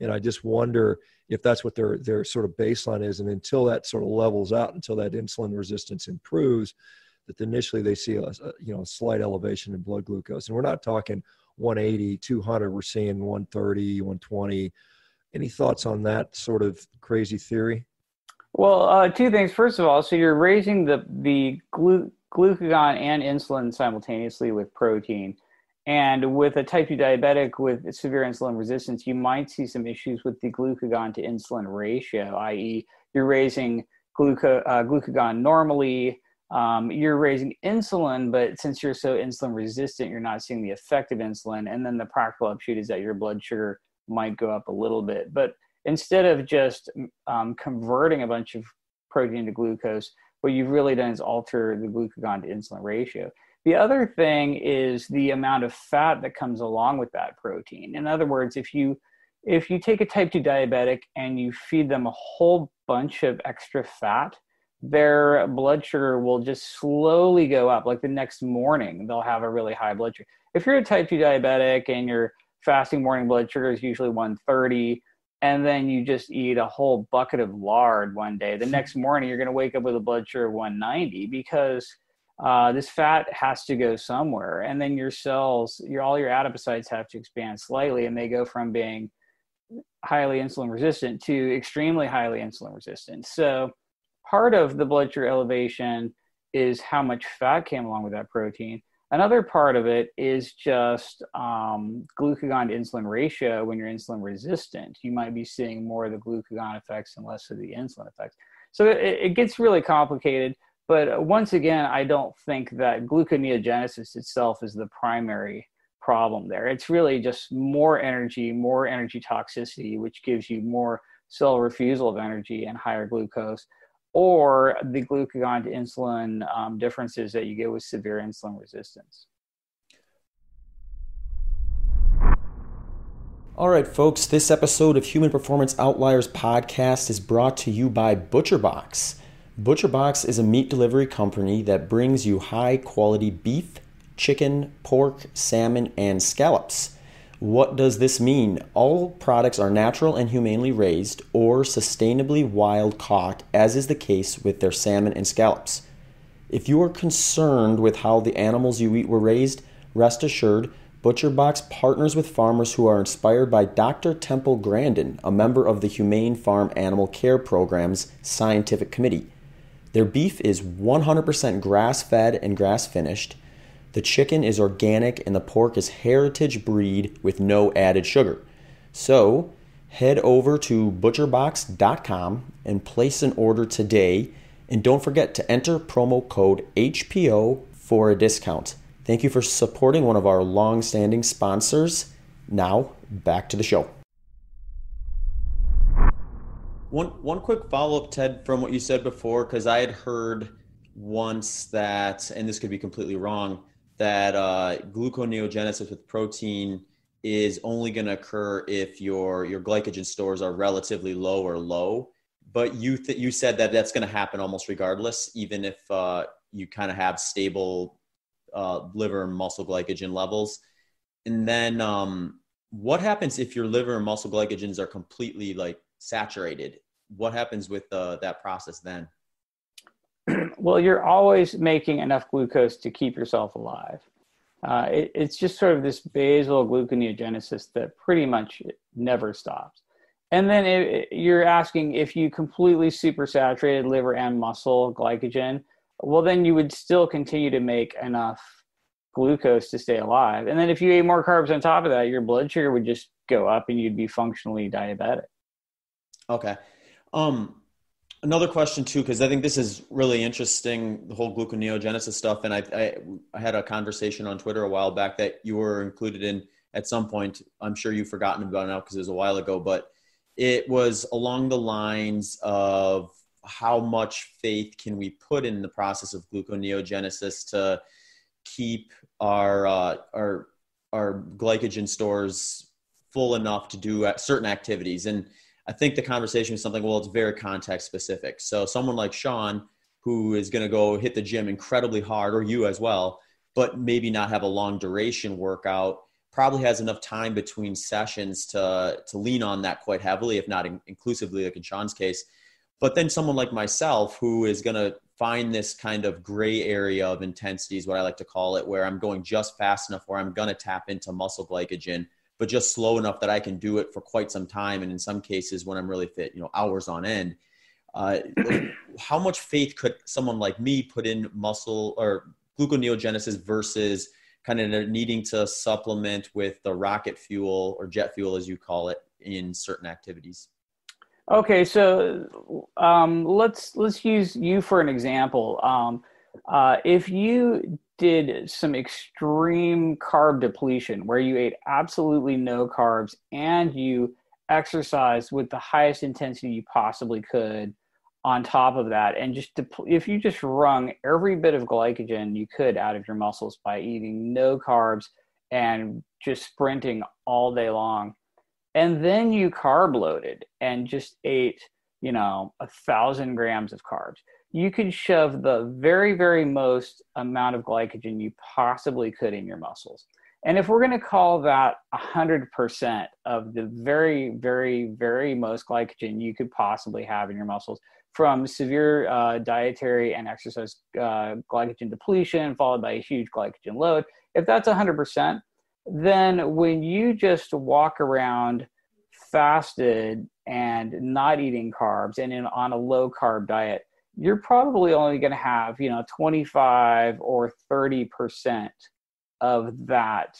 and I just wonder if that's what their their sort of baseline is. And until that sort of levels out, until that insulin resistance improves, that initially they see a, a you know a slight elevation in blood glucose, and we're not talking one eighty, two hundred, we're seeing one thirty, one twenty. Any thoughts on that sort of crazy theory? Well, uh, two things. First of all, so you're raising the the glu. glucagon and insulin simultaneously with protein. And with a type two diabetic with severe insulin resistance, you might see some issues with the glucagon to insulin ratio, that is you're raising gluca- uh, glucagon normally, um, you're raising insulin, but since you're so insulin resistant, you're not seeing the effect of insulin. And then the practical upshoot is that your blood sugar might go up a little bit. But instead of just um, converting a bunch of protein to glucose, what you've really done is alter the glucagon to insulin ratio. The other thing is the amount of fat that comes along with that protein. In other words, if you if you take a type two diabetic and you feed them a whole bunch of extra fat, their blood sugar will just slowly go up. Like the next morning, they'll have a really high blood sugar. If you're a type two diabetic and your fasting morning blood sugar is usually one thirty, and then you just eat a whole bucket of lard one day, the next morning you're going to wake up with a blood sugar of one ninety, because uh, this fat has to go somewhere. And then your cells, your all your adipocytes have to expand slightly, and they go from being highly insulin resistant to extremely highly insulin resistant. So part of the blood sugar elevation is how much fat came along with that protein. Another part of it is just um, glucagon to insulin ratio. When you're insulin resistant, you might be seeing more of the glucagon effects and less of the insulin effects. So it, it gets really complicated. But once again, I don't think that gluconeogenesis itself is the primary problem there. It's really just more energy, more energy toxicity, which gives you more cell refusal of energy and higher glucose, or the glucagon to insulin um, differences that you get with severe insulin resistance. All right, folks, this episode of Human Performance Outliers Podcast is brought to you by ButcherBox. ButcherBox is a meat delivery company that brings you high-quality beef, chicken, pork, salmon, and scallops. What does this mean? All products are natural and humanely raised or sustainably wild-caught, as is the case with their salmon and scallops. If you are concerned with how the animals you eat were raised, rest assured, ButcherBox partners with farmers who are inspired by Doctor Temple Grandin, a member of the Humane Farm Animal Care Program's Scientific Committee. Their beef is one hundred percent grass-fed and grass-finished. The chicken is organic and the pork is heritage breed with no added sugar. So head over to butcher box dot com and place an order today. And don't forget to enter promo code H P O for a discount. Thank you for supporting one of our long-standing sponsors. Now, back to the show. One one quick follow-up, Ted, from what you said before, because I had heard once that, and this could be completely wrong, that uh, gluconeogenesis with protein is only going to occur if your your glycogen stores are relatively low or low. But you th- you said that that's going to happen almost regardless, even if uh, you kind of have stable Uh, liver and muscle glycogen levels. And then um, what happens if your liver and muscle glycogens are completely like saturated? What happens with uh, that process then? Well, you're always making enough glucose to keep yourself alive. Uh, it, it's just sort of this basal gluconeogenesis that pretty much never stops. And then it, it, you're asking if you completely supersaturated liver and muscle glycogen, well, then you would still continue to make enough glucose to stay alive. And then if you ate more carbs on top of that, your blood sugar would just go up and you'd be functionally diabetic. Okay. Um, another question too, because I think this is really interesting, the whole gluconeogenesis stuff. And I, I, I had a conversation on Twitter a while back that you were included in at some point. I'm sure you've forgotten about it now because it was a while ago, but it was along the lines of, how much faith can we put in the process of gluconeogenesis to keep our, uh, our, our glycogen stores full enough to do certain activities? And I think the conversation was something, well, it's very context specific. So someone like Shawn, who is going to go hit the gym incredibly hard, or you as well, but maybe not have a long duration workout, probably has enough time between sessions to, to lean on that quite heavily, if not in- inclusively, like in Shawn's case. But then someone like myself, who is going to find this kind of gray area of intensity is what I like to call it, where I'm going just fast enough where I'm going to tap into muscle glycogen, but just slow enough that I can do it for quite some time. And in some cases when I'm really fit, you know, hours on end, uh, how much faith could someone like me put in muscle or gluconeogenesis versus kind of needing to supplement with the rocket fuel or jet fuel, as you call it, in certain activities? Okay, so um, let's let's use you for an example. Um, uh, if you did some extreme carb depletion where you ate absolutely no carbs and you exercised with the highest intensity you possibly could on top of that, and just depl- if you just wrung every bit of glycogen you could out of your muscles by eating no carbs and just sprinting all day long, and then you carb loaded and just ate, you know, a thousand grams of carbs, you could shove the very, very most amount of glycogen you possibly could in your muscles. And if we're going to call that one hundred percent of the very, very, very most glycogen you could possibly have in your muscles from severe uh, dietary and exercise uh, glycogen depletion followed by a huge glycogen load, if that's one hundred percent, then when you just walk around fasted and not eating carbs and in, on a low carb diet, you're probably only going to have, you know, twenty-five or thirty percent of that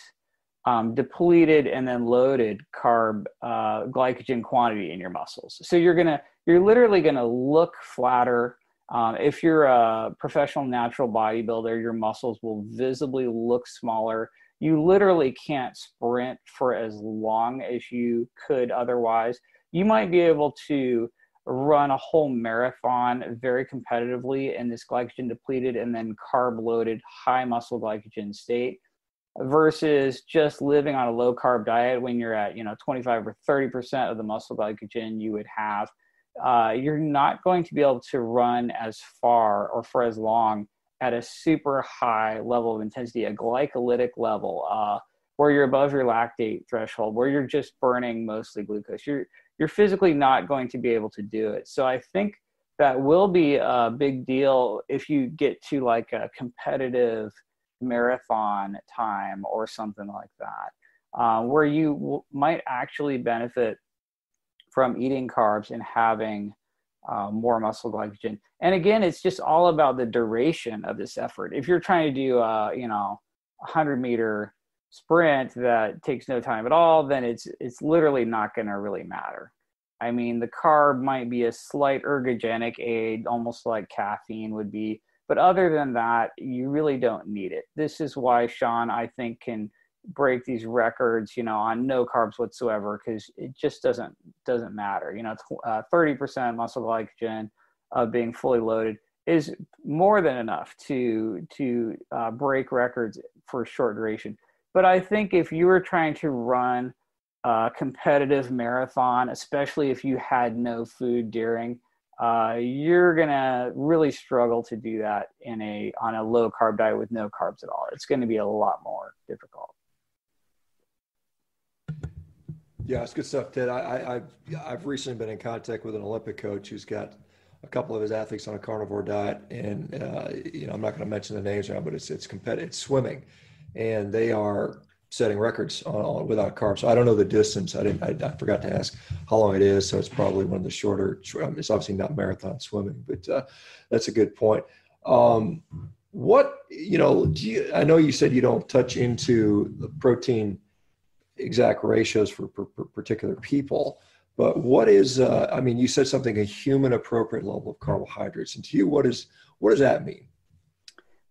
um, depleted and then loaded carb uh, glycogen quantity in your muscles. So you're going to, you're literally going to look flatter. Um, if you're a professional natural bodybuilder, your muscles will visibly look smaller. you literally can't sprint for as long as you could otherwise. You might be able to run a whole marathon very competitively in this glycogen depleted and then carb loaded high muscle glycogen state versus just living on a low carb diet when you're at, you know, twenty-five or thirty percent of the muscle glycogen you would have. Uh, you're not going to be able to run as far or for as long at a super high level of intensity, a glycolytic level, uh, where you're above your lactate threshold, where you're just burning mostly glucose. You're you're physically not going to be able to do it. So I think that will be a big deal if you get to like a competitive marathon time or something like that, uh, where you w- might actually benefit from eating carbs and having uh, more muscle glycogen. And again, it's just all about the duration of this effort. If you're trying to do a, you know, one hundred meter sprint that takes no time at all, then it's it's literally not going to really matter. I mean, the carb might be a slight ergogenic aid, almost like caffeine would be, but other than that, you really don't need it. This is why Shawn, I think, can break these records, you know, on no carbs whatsoever, because it just doesn't doesn't matter. You know, thirty percent muscle glycogen uh, being fully loaded is more than enough to to uh, break records for short duration. But I think if you were trying to run a competitive marathon, especially if you had no food during, uh, you're gonna really struggle to do that in a on a low carb diet with no carbs at all. It's gonna be a lot more difficult. Yeah, it's good stuff, Ted. I, I, I've I've recently been in contact with an Olympic coach who's got a couple of his athletes on a carnivore diet, and uh, you know, I'm not gonna mention the names now, but it's it's competitive, it's swimming. And they are setting records on, on, without carbs. So I don't know the distance. I didn't. I, I forgot to ask how long it is. So it's probably one of the shorter. It's obviously not marathon swimming, but uh, that's a good point. Um, what you know? Do you, I know you said you don't touch into the protein exact ratios for, for, for particular people, but what is? Uh, I mean, you said something a human appropriate level of carbohydrates. And to you, what is? What does that mean?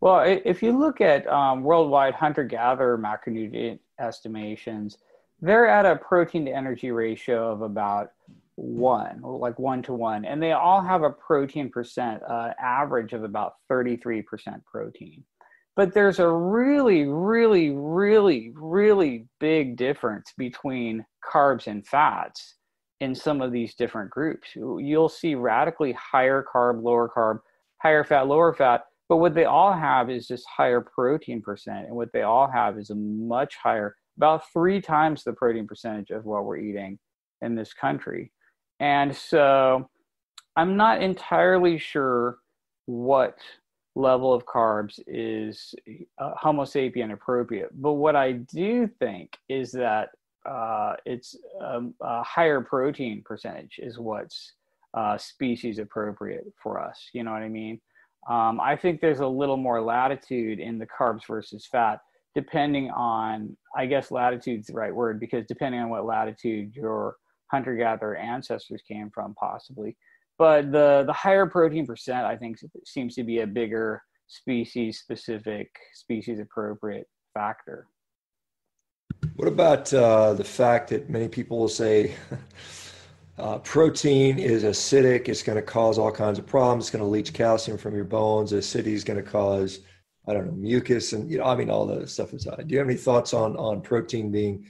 Well, if you look at um, worldwide hunter-gatherer macronutrient estimations, they're at a protein-to-energy ratio of about one, like one to one, and they all have a protein percent uh, average of about thirty-three percent protein. But there's a really, really, really, really big difference between carbs and fats in some of these different groups. You'll see radically higher carb, lower carb, higher fat, lower fat. But what they all have is just higher protein percent. And what they all have is a much higher, about three times the protein percentage of what we're eating in this country. And so I'm not entirely sure what level of carbs is uh, Homo sapien appropriate. But what I do think is that uh, it's um, a higher protein percentage is what's uh, species appropriate for us. You know what I mean? Um, I think there's a little more latitude in the carbs versus fat, depending on, I guess latitude's the right word, because depending on what latitude your hunter-gatherer ancestors came from, possibly. But the, the higher protein percent, I think, seems to be a bigger species-specific, species-appropriate factor. What about uh, the fact that many people will say... Uh, protein is acidic. It's going to cause all kinds of problems. It's going to leach calcium from your bones. Acidity is going to cause, I don't know, mucus, and you know, I mean, all the stuff inside. Do you have any thoughts on on protein being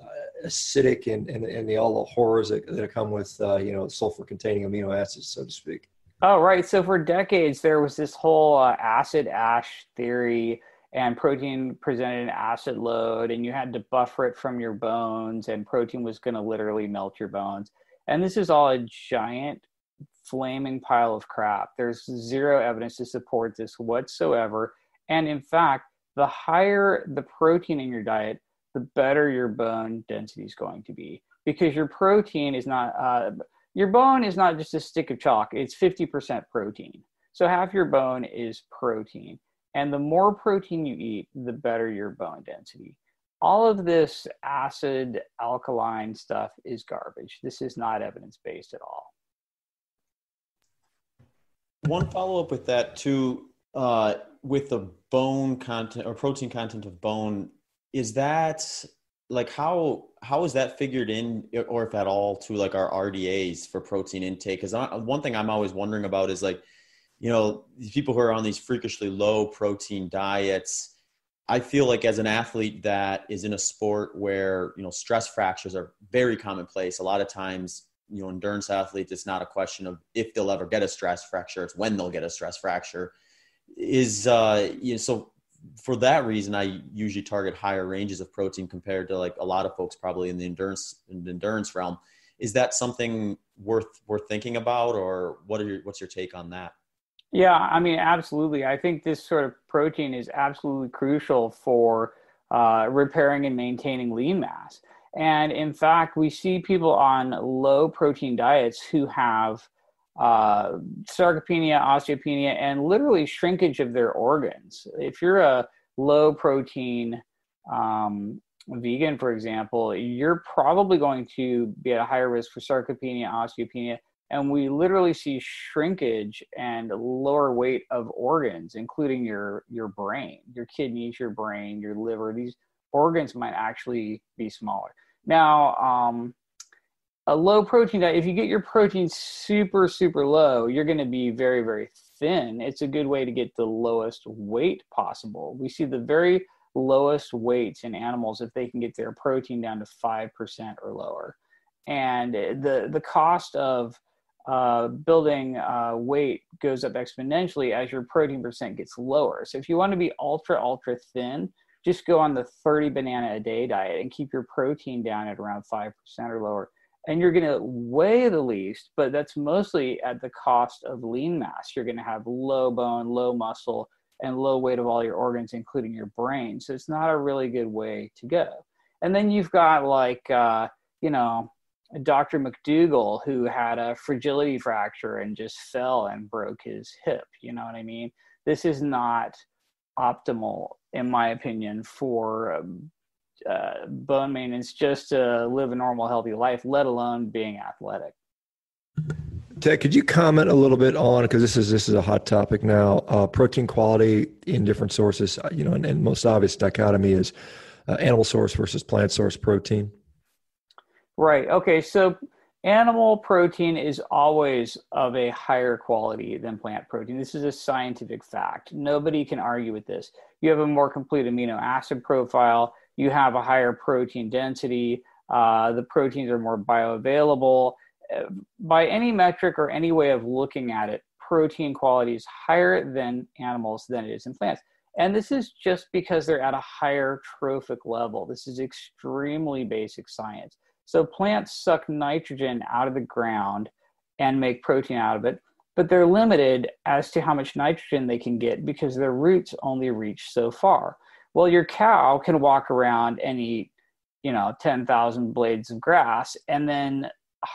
uh, acidic and, and and the all the horrors that, that come with uh, you know, sulfur-containing amino acids, so to speak? Oh, right. So for decades, there was this whole uh, acid-ash theory, and protein presented an acid load, and you had to buffer it from your bones, and protein was going to literally melt your bones. And this is all a giant flaming pile of crap. There's zero evidence to support this whatsoever. And in fact, the higher the protein in your diet, the better your bone density is going to be, because your protein is not, uh, your bone is not just a stick of chalk. It's fifty percent protein. So half your bone is protein. And the more protein you eat, the better your bone density. All of this acid, alkaline stuff is garbage. This is not evidence-based at all. One follow-up with that too, uh, with the bone content or protein content of bone Is that like, how, how is that figured in, or if at all, to like our R D As for protein intake? Cause I, one thing I'm always wondering about is like, you know, these people who are on these freakishly low protein diets, I feel like as an athlete that is in a sport where, you know, stress fractures are very commonplace. A lot of times, you know, endurance athletes, it's not a question of if they'll ever get a stress fracture, it's when they'll get a stress fracture. Is, uh, you know, so for that reason, I usually target higher ranges of protein compared to like a lot of folks probably in the endurance in the endurance realm. Is that something worth worth thinking about, or what are your, what's your take on that? Yeah, I mean, absolutely. I think this sort of protein is absolutely crucial for uh, repairing and maintaining lean mass. And in fact, we see people on low protein diets who have uh, sarcopenia, osteopenia, and literally shrinkage of their organs. If you're a low protein um, vegan, for example, you're probably going to be at a higher risk for sarcopenia, osteopenia, and we literally see shrinkage and lower weight of organs, including your, your brain, your kidneys, your brain, your liver. These organs might actually be smaller. Now, um, a low protein diet, if you get your protein super, super low, you're going to be very, very thin. It's a good way to get the lowest weight possible. We see the very lowest weights in animals if they can get their protein down to five percent or lower. And the, the cost of Uh, building uh, weight goes up exponentially as your protein percent gets lower. So if you want to be ultra, ultra thin, just go on the thirty banana a day diet and keep your protein down at around five percent or lower. And you're going to weigh the least, but that's mostly at the cost of lean mass. You're going to have low bone, low muscle, and low weight of all your organs, including your brain. So it's not a really good way to go. And then you've got like, uh, you know, Doctor McDougall, who had a fragility fracture and just fell and broke his hip. You know what I mean? This is not optimal, in my opinion, for um, uh, bone maintenance, just to live a normal, healthy life, let alone being athletic. Ted, could you comment a little bit on, because this is this is a hot topic now, uh, protein quality in different sources, you know, and, and most obvious dichotomy is uh, animal source versus plant source protein. Right. Okay. So animal protein is always of a higher quality than plant protein. This is a scientific fact. Nobody can argue with this. You have a more complete amino acid profile. You have a higher protein density. Uh, the proteins are more bioavailable. By any metric or any way of looking at it, protein quality is higher than animals than it is in plants. And this is just because they're at a higher trophic level. This is extremely basic science. So plants suck nitrogen out of the ground and make protein out of it, but they're limited as to how much nitrogen they can get because their roots only reach so far. Well, your cow can walk around and eat, you know, ten thousand blades of grass and then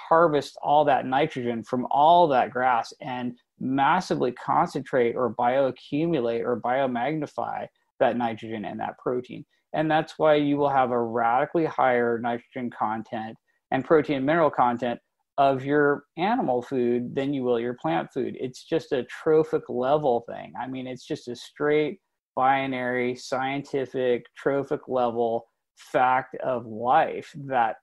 harvest all that nitrogen from all that grass and massively concentrate or bioaccumulate or biomagnify that nitrogen and that protein. And that's why you will have a radically higher nitrogen content and protein and mineral content of your animal food than you will your plant food. It's just a trophic level thing. I mean, it's just a straight binary scientific trophic level fact of life that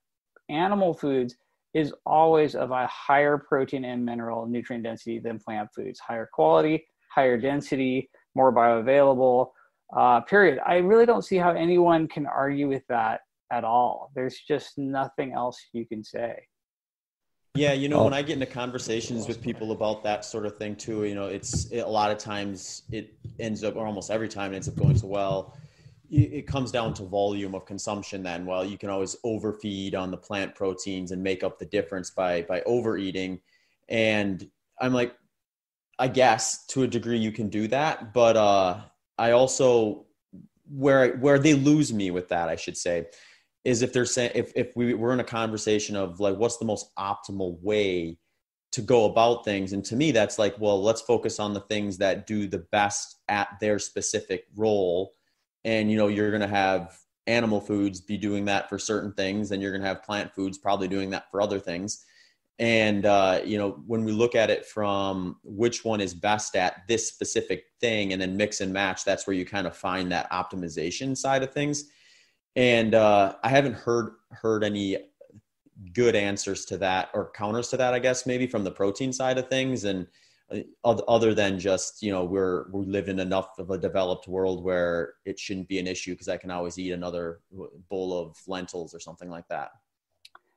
animal foods is always of a higher protein and mineral nutrient density than plant foods. Higher quality, higher density, more bioavailable. Uh, period. I really don't see how anyone can argue with that at all. There's just nothing else you can say. Yeah, you know, when I get into conversations with people about that sort of thing too, you know, it's it, a lot of times it ends up, or almost every time it ends up going to, well, it, it comes down to volume of consumption then. Well, you can always overfeed on the plant proteins and make up the difference by by overeating. And I'm like, I guess to a degree you can do that, but uh I also, where where they lose me with that, I should say, is if they're saying, if, if we were in a conversation of like, what's the most optimal way to go about things? And to me, that's like, well, let's focus on the things that do the best at their specific role. And, you know, you're going to have animal foods be doing that for certain things, and you're going to have plant foods probably doing that for other things. And, uh, you know, when we look at it from which one is best at this specific thing and then mix and match, that's where you kind of find that optimization side of things. And uh, I haven't heard heard any good answers to that, or counters to that, I guess, maybe from the protein side of things. And other than just, you know, we're, we live in enough of a developed world where it shouldn't be an issue, because I can always eat another bowl of lentils or something like that.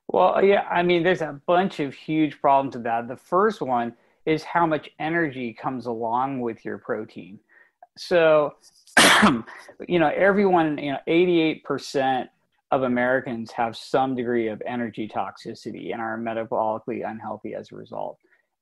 Well, yeah, I mean, there's a bunch of huge problems with that. The first one is how much energy comes along with your protein. So, you know, everyone, you know, eighty-eight percent of Americans have some degree of energy toxicity and are metabolically unhealthy as a result.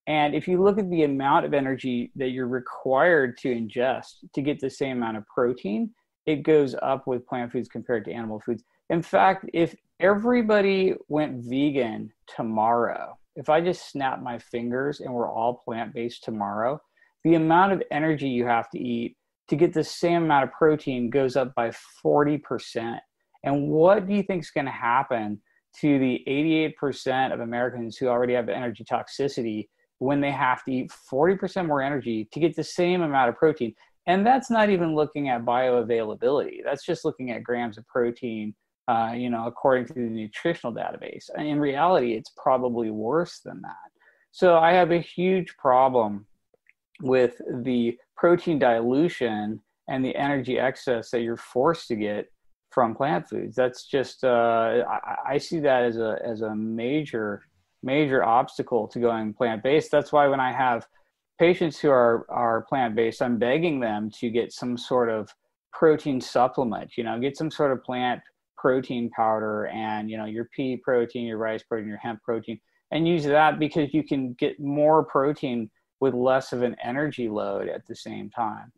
And if you look at the amount of energy that you're required to ingest to get the same amount of protein, it goes up with plant foods compared to animal foods. In fact, if everybody went vegan tomorrow, if I just snap my fingers and we're all plant-based tomorrow, the amount of energy you have to eat to get the same amount of protein goes up by forty percent. And what do you think is going to happen to the eighty-eight percent of Americans who already have energy toxicity when they have to eat forty percent more energy to get the same amount of protein? And that's not even looking at bioavailability. That's just looking at grams of protein, uh, you know, according to the nutritional database. And in reality, it's probably worse than that. So I have a huge problem with the protein dilution and the energy excess that you're forced to get from plant foods. That's just, uh, I, I see that as a, as a major, major obstacle to going plant-based. That's why when I have patients who are, are plant-based, I'm begging them to get some sort of protein supplement, you know, get some sort of plant protein powder and, you know, your pea protein, your rice protein, your hemp protein, and use that, because you can get more protein with less of an energy load at the same time.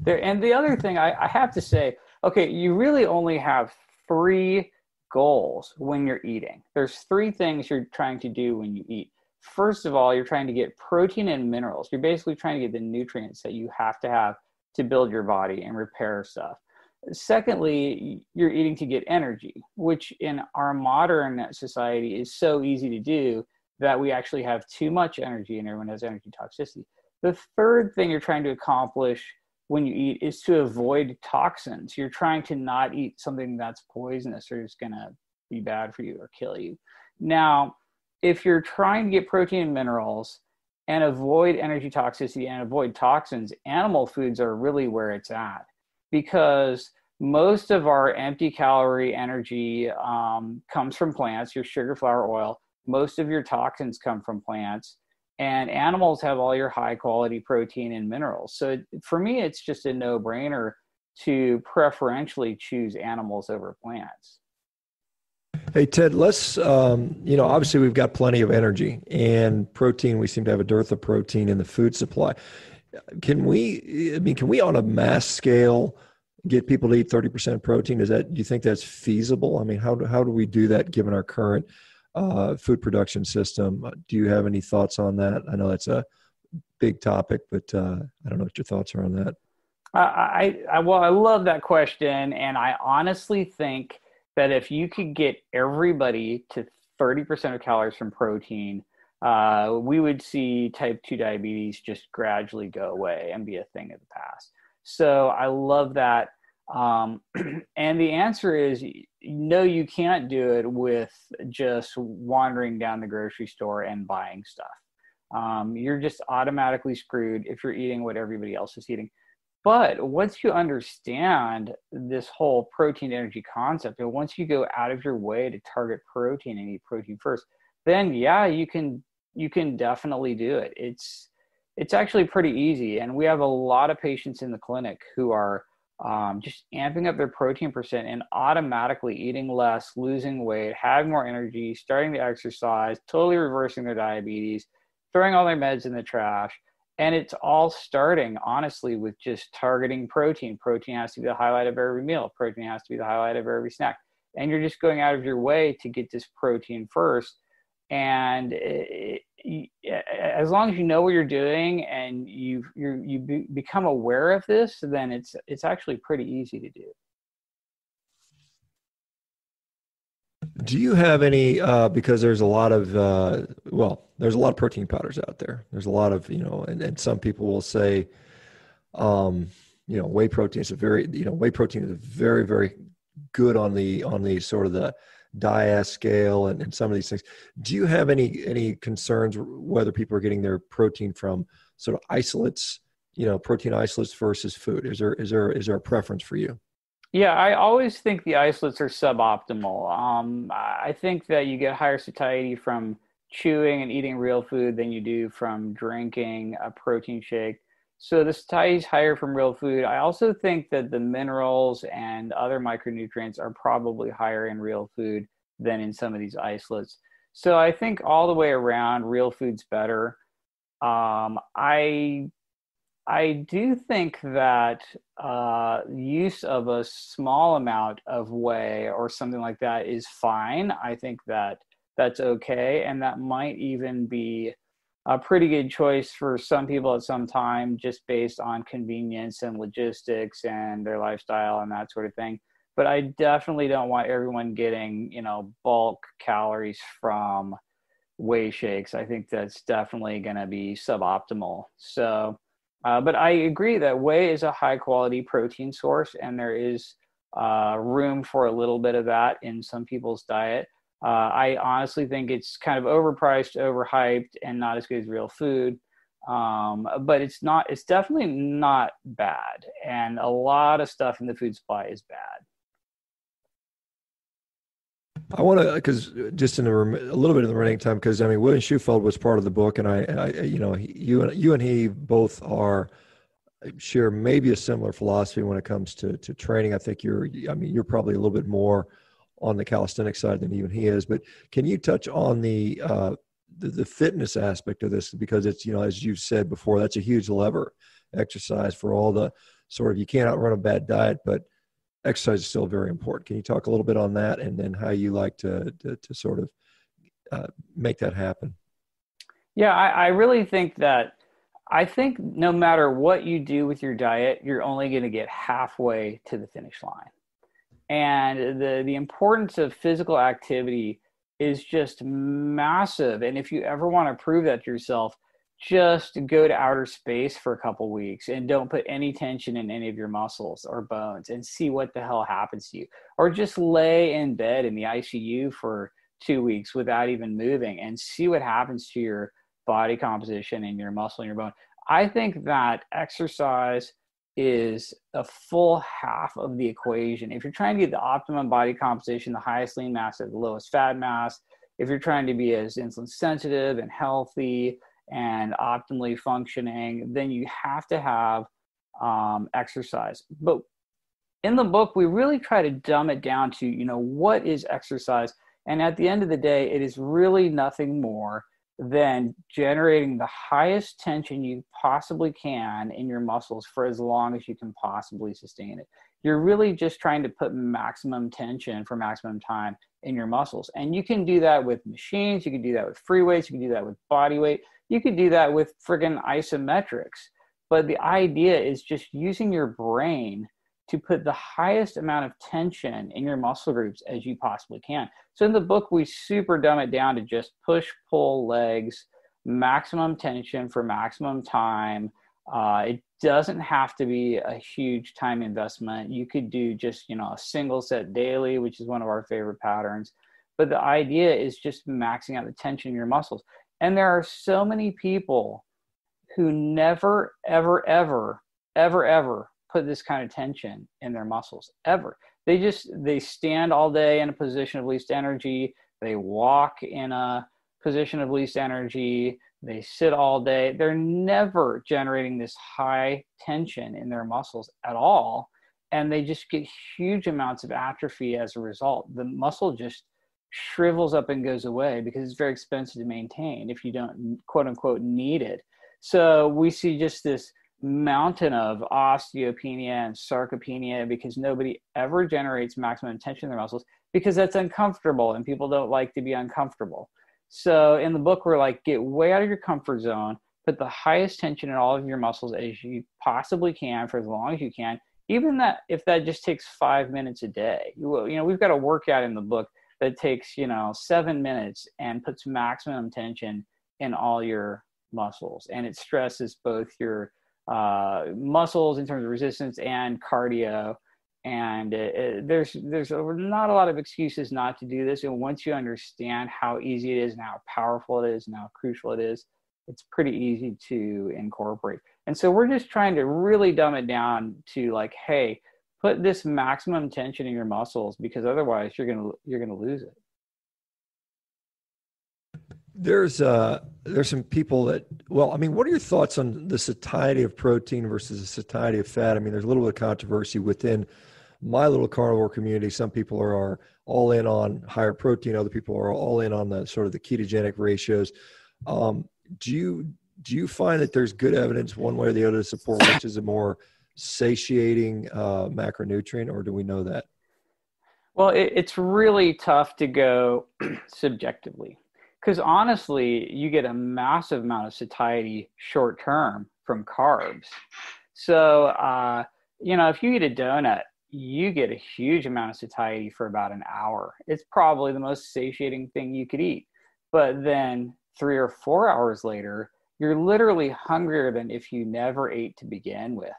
There, and the other thing I, I have to say, okay, you really only have three goals when you're eating. There's three things you're trying to do when you eat. First of all, you're trying to get protein and minerals. You're basically trying to get the nutrients that you have to have to build your body and repair stuff. Secondly, you're eating to get energy, which in our modern society is so easy to do that we actually have too much energy and everyone has energy toxicity. The third thing you're trying to accomplish when you eat is to avoid toxins. You're trying to not eat something that's poisonous or is going to be bad for you or kill you. Now, if you're trying to get protein and minerals and avoid energy toxicity and avoid toxins, animal foods are really where it's at, because most of our empty calorie energy um, comes from plants, your sugar, flour, oil. Most of your toxins come from plants. And animals have all your high quality protein and minerals. So for me, it's just a no brainer to preferentially choose animals over plants. Hey, Ted, let's, um, you know, obviously we've got plenty of energy and protein. We seem to have a dearth of protein in the food supply. Can we, I mean, can we on a mass scale get people to eat thirty percent protein? Is that, do you think that's feasible? I mean, how do, how do we do that given our current Uh, food production system? Do you have any thoughts on that? I know that's a big topic, but uh, I don't know what your thoughts are on that. I, I, I well, I love that question. And I honestly think that if you could get everybody to thirty percent of calories from protein, uh, we would see type two diabetes just gradually go away and be a thing of the past. So I love that. Um, and the answer is, no, you can't do it with just wandering down the grocery store and buying stuff. Um, you're just automatically screwed if you're eating what everybody else is eating. But once you understand this whole protein energy concept, and once you go out of your way to target protein and eat protein first, then yeah, you can, you can definitely do it. It's, it's actually pretty easy. And we have a lot of patients in the clinic who are Um, just amping up their protein percent and automatically eating less, losing weight, having more energy, starting to exercise, totally reversing their diabetes, throwing all their meds in the trash. And it's all starting, honestly, with just targeting protein. Protein has to be the highlight of every meal. Protein has to be the highlight of every snack. And you're just going out of your way to get this protein first. And it, it, as long as you know what you're doing and you you you be, become aware of this, then it's it's actually pretty easy to do. Do you have any? Uh, because there's a lot of uh, well, there's a lot of protein powders out there. There's a lot of, you know, and, and some people will say, um, you know, whey protein is a very you know whey protein is a very very good on the on the sort of the dias scale and, and some of these things. Do you have any any concerns whether people are getting their protein from sort of isolates, you know, protein isolates versus food? Is there is there is there a preference for you? Yeah, I always think the isolates are suboptimal. Um, I think that you get higher satiety from chewing and eating real food than you do from drinking a protein shake. So the satiety is higher from real food. I also think that the minerals and other micronutrients are probably higher in real food than in some of these isolates. So I think all the way around, real food's better. Um, I I do think that uh, use of a small amount of whey or something like that is fine. I think that that's okay. And that might even be a pretty good choice for some people at some time, just based on convenience and logistics and their lifestyle and that sort of thing. But I definitely don't want everyone getting, you know, bulk calories from whey shakes. I think that's definitely going to be suboptimal. So, Uh, but I agree that whey is a high quality protein source, and there is uh, room for a little bit of that in some people's diet. Uh, I honestly think it's kind of overpriced, overhyped, and not as good as real food. Um, but it's not, it's definitely not bad. And a lot of stuff in the food supply is bad. I want to, because just in a, rem- a little bit of the running time, because I mean, William Shewfelt was part of the book, and I, and I you know, he, you and you and he both are share maybe a similar philosophy when it comes to to training. I think you're, I mean, you're probably a little bit more on the calisthenic side than even he is. But can you touch on the, uh, the the fitness aspect of this? Because it's, you know, as you've said before, that's a huge lever. Exercise for all the sort of, you can't outrun a bad diet, but exercise is still very important. Can you talk a little bit on that, and then how you like to to, to sort of uh, make that happen? Yeah, I, I really think that, I think no matter what you do with your diet, you're only going to get halfway to the finish line. And the the importance of physical activity is just massive. And if you ever want to prove that to yourself, just go to outer space for a couple weeks and don't put any tension in any of your muscles or bones, and see what the hell happens to you. Or just lay in bed in the I C U for two weeks without even moving, and see what happens to your body composition and your muscle and your bone. I think that exercise is a full half of the equation. If you're trying to get the optimum body composition, the highest lean mass at the lowest fat mass, if you're trying to be as insulin sensitive and healthy and optimally functioning, then you have to have um, exercise. But in the book, we really try to dumb it down to, you know, what is exercise? And at the end of the day, it is really nothing more than generating the highest tension you possibly can in your muscles for as long as you can possibly sustain it. You're really just trying to put maximum tension for maximum time in your muscles. And you can do that with machines, you can do that with free weights, you can do that with body weight, you could do that with friggin' isometrics. But the idea is just using your brain to put the highest amount of tension in your muscle groups as you possibly can. So in the book, we super dumb it down to just push, pull, legs, maximum tension for maximum time. Uh, it doesn't have to be a huge time investment. You could do just, you know, a single set daily, which is one of our favorite patterns. But the idea is just maxing out the tension in your muscles. And there are so many people who never, ever, ever, ever, ever put this kind of tension in their muscles, ever. They just, they stand all day in a position of least energy. They walk in a position of least energy. They sit all day. They're never generating this high tension in their muscles at all. And they just get huge amounts of atrophy as a result. The muscle just shrivels up and goes away because it's very expensive to maintain if you don't, quote unquote, need it. So we see just this mountain of osteopenia and sarcopenia because nobody ever generates maximum tension in their muscles, because that's uncomfortable and people don't like to be uncomfortable. So in the book, we're like, get way out of your comfort zone, put the highest tension in all of your muscles as you possibly can for as long as you can, even that if that just takes five minutes a day. You, you know, we've got a workout in the book that takes, you know, seven minutes and puts maximum tension in all your muscles. And it stresses both your uh, muscles in terms of resistance and cardio. And it, it, there's there's not a lot of excuses not to do this. And once you understand how easy it is and how powerful it is and how crucial it is, it's pretty easy to incorporate. And so we're just trying to really dumb it down to like, hey, put this maximum tension in your muscles, because otherwise you're gonna you're gonna lose it. There's uh there's some people that, well, I mean, what are your thoughts on the satiety of protein versus the satiety of fat? I mean, there's a little bit of controversy within my little carnivore community. Some people are, are all in on higher protein. Other people are all in on the sort of the ketogenic ratios. Um, do you do you find that there's good evidence one way or the other to support which is a more satiating uh, macronutrient, or do we know that? Well, it, it's really tough to go subjectively. Because honestly, you get a massive amount of satiety short term from carbs. So, uh, you know, if you eat a donut, you get a huge amount of satiety for about an hour. It's probably the most satiating thing you could eat. But then three or four hours later, you're literally hungrier than if you never ate to begin with.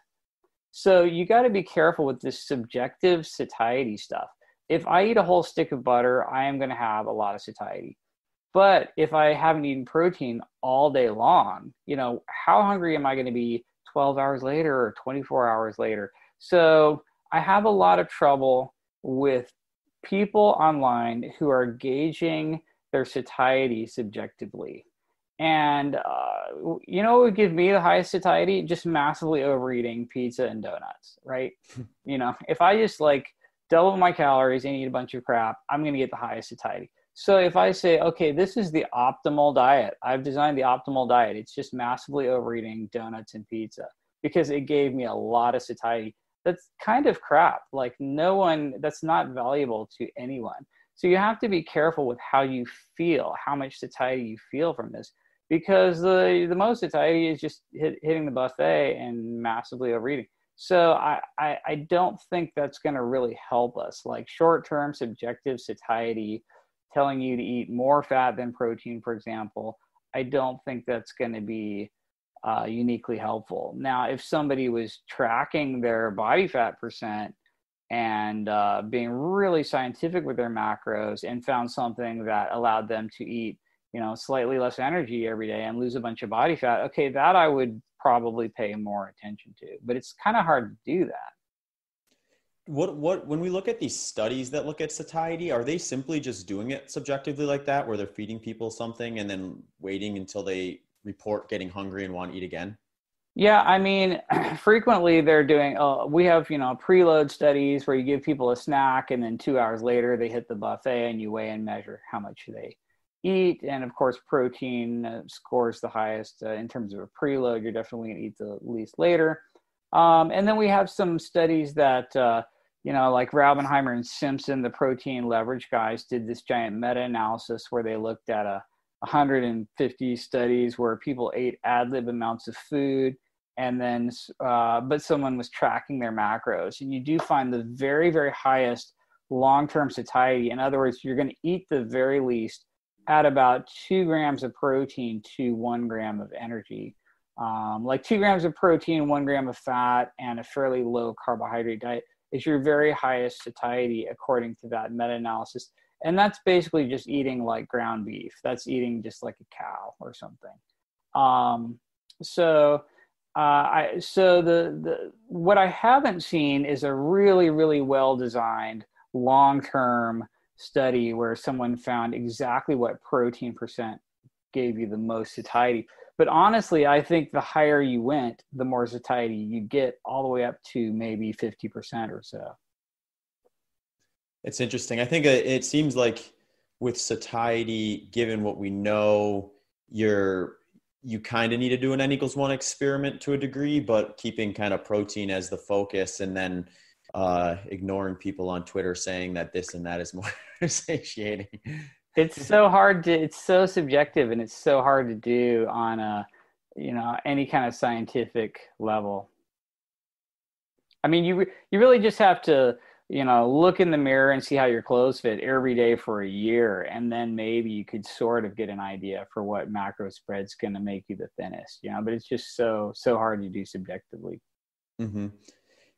So you got to be careful with this subjective satiety stuff. If I eat a whole stick of butter, I am going to have a lot of satiety. But if I haven't eaten protein all day long, you know, how hungry am I going to be twelve hours later or twenty-four hours later? So I have a lot of trouble with people online who are gauging their satiety subjectively. And, uh, you know, what would give me the highest satiety? Just massively overeating pizza and donuts, right? You know, if I just like double my calories and eat a bunch of crap, I'm going to get the highest satiety. So if I say, okay, this is the optimal diet, I've designed the optimal diet, it's just massively overeating donuts and pizza because it gave me a lot of satiety. That's kind of crap. Like no one, that's not valuable to anyone. So you have to be careful with how you feel, how much satiety you feel from this, because the, the most satiety is just hit, hitting the buffet and massively overeating. So I, I, I don't think that's going to really help us. Like short-term subjective satiety telling you to eat more fat than protein, for example, I don't think that's going to be uh, uniquely helpful. Now, if somebody was tracking their body fat percent and uh, being really scientific with their macros and found something that allowed them to eat, you know, slightly less energy every day and lose a bunch of body fat, okay, that I would probably pay more attention to. But it's kind of hard to do that. What, what, when we look at these studies that look at satiety, are they simply just doing it subjectively like that, where they're feeding people something and then waiting until they report getting hungry and want to eat again? Yeah. I mean, frequently they're doing, uh, we have, you know, preload studies where you give people a snack and then two hours later they hit the buffet and you weigh and measure how much they eat. And of course, protein uh, scores the highest uh, in terms of a preload. You're definitely going to eat the least later. Um, and then we have some studies that, uh, you know, like Raubenheimer and Simpson, the protein leverage guys, did this giant meta-analysis where they looked at a one hundred fifty studies where people ate ad lib amounts of food, and then, uh, but someone was tracking their macros. And you do find the very, very highest long-term satiety. In other words, you're going to eat the very least at about two grams of protein to one gram of energy. Um, like two grams of protein, one gram of fat, and a fairly low carbohydrate diet is your very highest satiety according to that meta-analysis. And that's basically just eating like ground beef. That's eating just like a cow or something. Um, so uh, I, so the, the what I haven't seen is a really, really well-designed long-term study where someone found exactly what protein percent gave you the most satiety. But honestly, I think the higher you went, the more satiety you get, all the way up to maybe fifty percent or so. It's interesting. I think it seems like with satiety, given what we know, you're, you kind of need to do an N equals one experiment to a degree, but keeping kind of protein as the focus and then uh, ignoring people on Twitter saying that this and that is more satiating. It's so hard to, it's so subjective and it's so hard to do on a, you know, any kind of scientific level. I mean, you, you really just have to, you know, look in the mirror and see how your clothes fit every day for a year. And then maybe you could sort of get an idea for what macro spread's going to make you the thinnest, you know, but it's just so, so hard to do subjectively. Mm-hmm.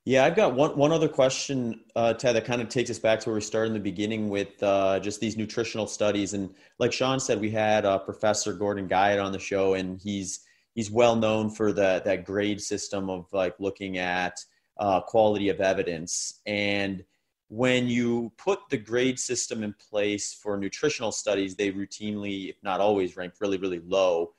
Yeah, I've got one, one other question, uh, Ted, that kind of takes us back to where we started in the beginning with uh, just these nutritional studies. And like Shawn said, we had uh, Professor Gordon Guyatt on the show, and he's he's well known for the, that grade system of like looking at uh, quality of evidence. And when you put the grade system in place for nutritional studies, they routinely, if not always, rank really, really low.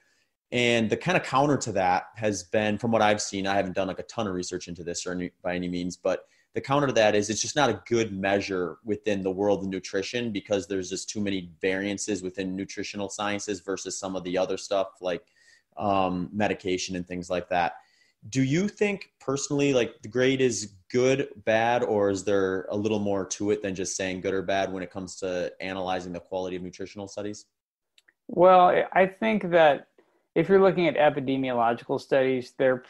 And the kind of counter to that has been, from what I've seen, I haven't done like a ton of research into this or any, by any means, but the counter to that is it's just not a good measure within the world of nutrition because there's just too many variances within nutritional sciences versus some of the other stuff like um, medication and things like that. Do you think personally, like the grade is good, bad, or is there a little more to it than just saying good or bad when it comes to analyzing the quality of nutritional studies? Well, I think that if you're looking at epidemiological studies, they're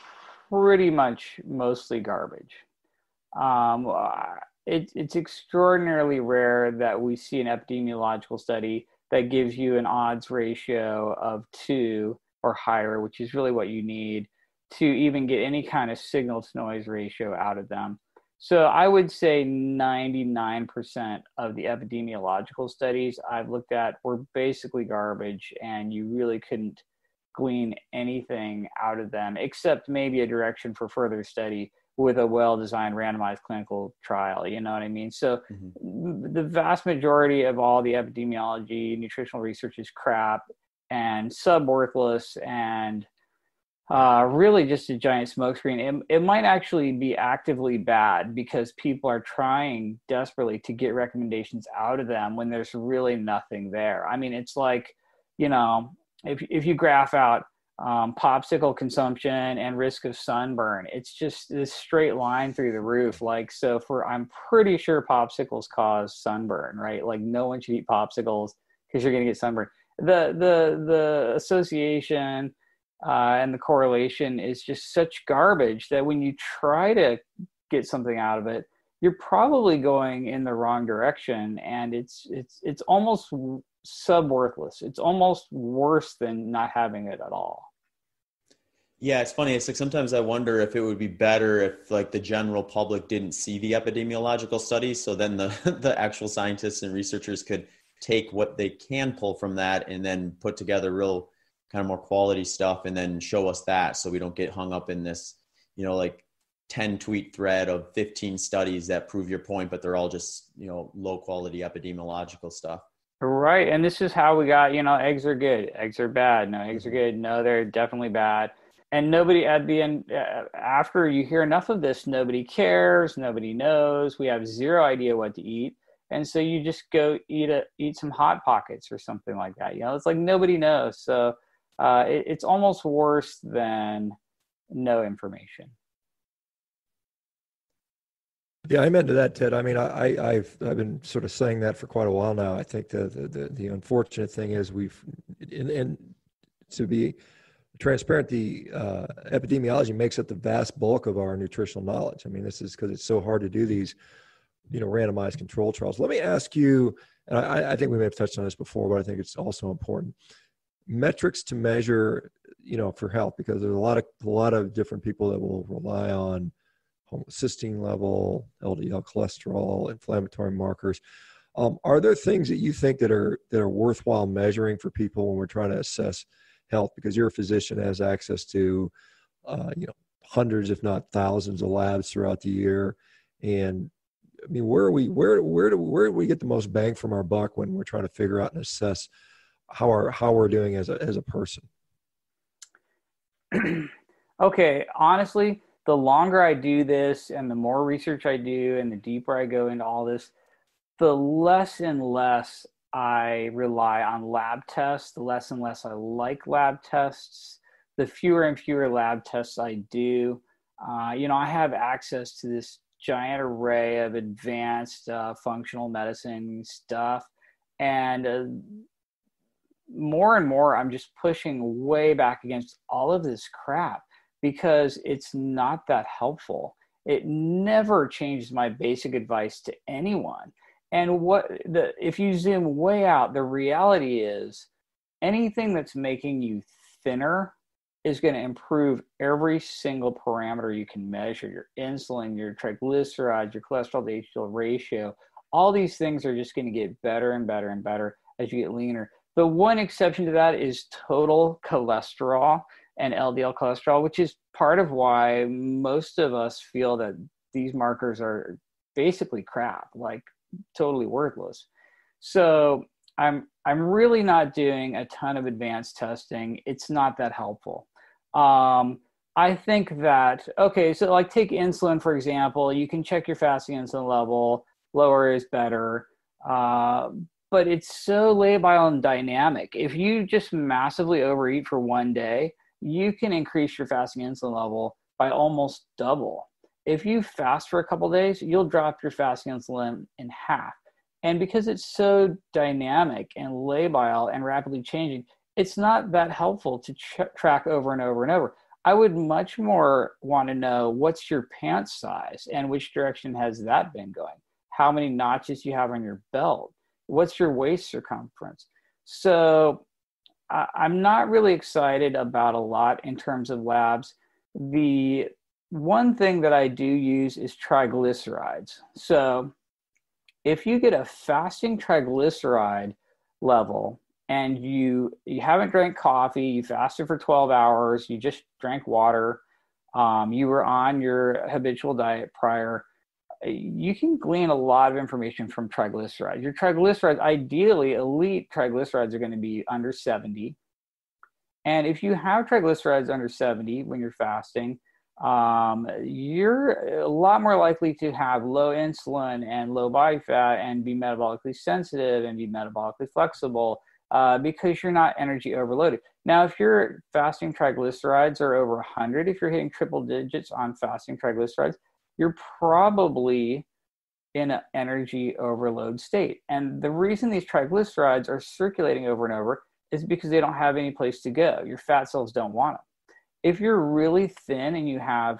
pretty much mostly garbage. Um, it, it's extraordinarily rare that we see an epidemiological study that gives you an odds ratio of two or higher, which is really what you need to even get any kind of signal to noise ratio out of them. So I would say ninety-nine percent of the epidemiological studies I've looked at were basically garbage, and you really couldn't glean anything out of them except maybe a direction for further study with a well-designed randomized clinical trial. You know what I mean? So mm-hmm. the vast majority of all the epidemiology, nutritional research is crap and sub-worthless and Uh, really just a giant smokescreen. It, it might actually be actively bad because people are trying desperately to get recommendations out of them when there's really nothing there. I mean, it's like, you know, if if you graph out um, popsicle consumption and risk of sunburn, it's just this straight line through the roof. Like, so for, I'm pretty sure popsicles cause sunburn, right? Like no one should eat popsicles because you're going to get sunburned. The, the, the association Uh, and the correlation is just such garbage that when you try to get something out of it, you're probably going in the wrong direction, and it's it's it's almost sub-worthless. It's almost worse than not having it at all. Yeah, it's funny. It's like sometimes I wonder if it would be better if like the general public didn't see the epidemiological studies, so then the the actual scientists and researchers could take what they can pull from that and then put together real kind of more quality stuff and then show us that so we don't get hung up in this, you know, like ten tweet thread of fifteen studies that prove your point, but they're all just, you know, low quality epidemiological stuff. Right. And this is how we got, you know, eggs are good, eggs are bad. No, eggs are good. No, they're definitely bad. And nobody at the end, uh, after you hear enough of this, nobody cares. Nobody knows. We have zero idea what to eat. And so you just go eat a, eat some Hot Pockets or something like that. You know, it's like nobody knows. So Uh, it, it's almost worse than no information. Yeah, I'm into that, Ted. I mean, I, I, I've I've been sort of saying that for quite a while now. I think the the, the, the unfortunate thing is we've, and, and to be transparent, the uh, epidemiology makes up the vast bulk of our nutritional knowledge. I mean, this is because it's so hard to do these, you know, randomized control trials. Let me ask you, and I, I think we may have touched on this before, but I think it's also important. Metrics to measure, you know, for health, because there's a lot of a lot of different people that will rely on homocysteine level, L D L cholesterol, inflammatory markers. Um, are there things that you think that are that are worthwhile measuring for people when we're trying to assess health? Because you're a physician, has access to, uh, you know, hundreds, if not thousands, of labs throughout the year. And I mean, where are we where where do where do we get the most bang from our buck when we're trying to figure out and assess how are how we're doing as a as a person? Okay, honestly, the longer I do this and the more research I do and the deeper I go into all this, the less and less I rely on lab tests, the less and less I like lab tests, the fewer and fewer lab tests I do. Uh, you know, I have access to this giant array of advanced uh, functional medicine stuff, and uh, more and more, I'm just pushing way back against all of this crap because it's not that helpful. It never changes my basic advice to anyone. And what the, if you zoom way out, the reality is anything that's making you thinner is going to improve every single parameter you can measure, your insulin, your triglycerides, your cholesterol to H D L ratio. All these things are just going to get better and better and better as you get leaner. The one exception to that is total cholesterol and L D L cholesterol, which is part of why most of us feel that these markers are basically crap, like totally worthless. So I'm I'm really not doing a ton of advanced testing. It's not that helpful. Um, I think that, okay, so like take insulin, for example. You can check your fasting insulin level. Lower is better. Uh, but it's so labile and dynamic. If you just massively overeat for one day, you can increase your fasting insulin level by almost double. If you fast for a couple of days, you'll drop your fasting insulin in half. And because it's so dynamic and labile and rapidly changing, it's not that helpful to ch- track over and over and over. I would much more want to know what's your pants size and which direction has that been going? How many notches you have on your belt? What's your waist circumference? So I- I'm not really excited about a lot in terms of labs. The one thing that I do use is triglycerides. So if you get a fasting triglyceride level and you you haven't drank coffee, you fasted for twelve hours, you just drank water, um, you were on your habitual diet prior, you can glean a lot of information from triglycerides. Your triglycerides, ideally, elite triglycerides are going to be under seventy. And if you have triglycerides under seventy when you're fasting, um you're a lot more likely to have low insulin and low body fat and be metabolically sensitive and be metabolically flexible uh because you're not energy overloaded. Now, if your fasting triglycerides are over one hundred, if you're hitting triple digits on fasting triglycerides, you're probably in an energy overload state. And the reason these triglycerides are circulating over and over is because they don't have any place to go. Your fat cells don't want them. If you're really thin and you have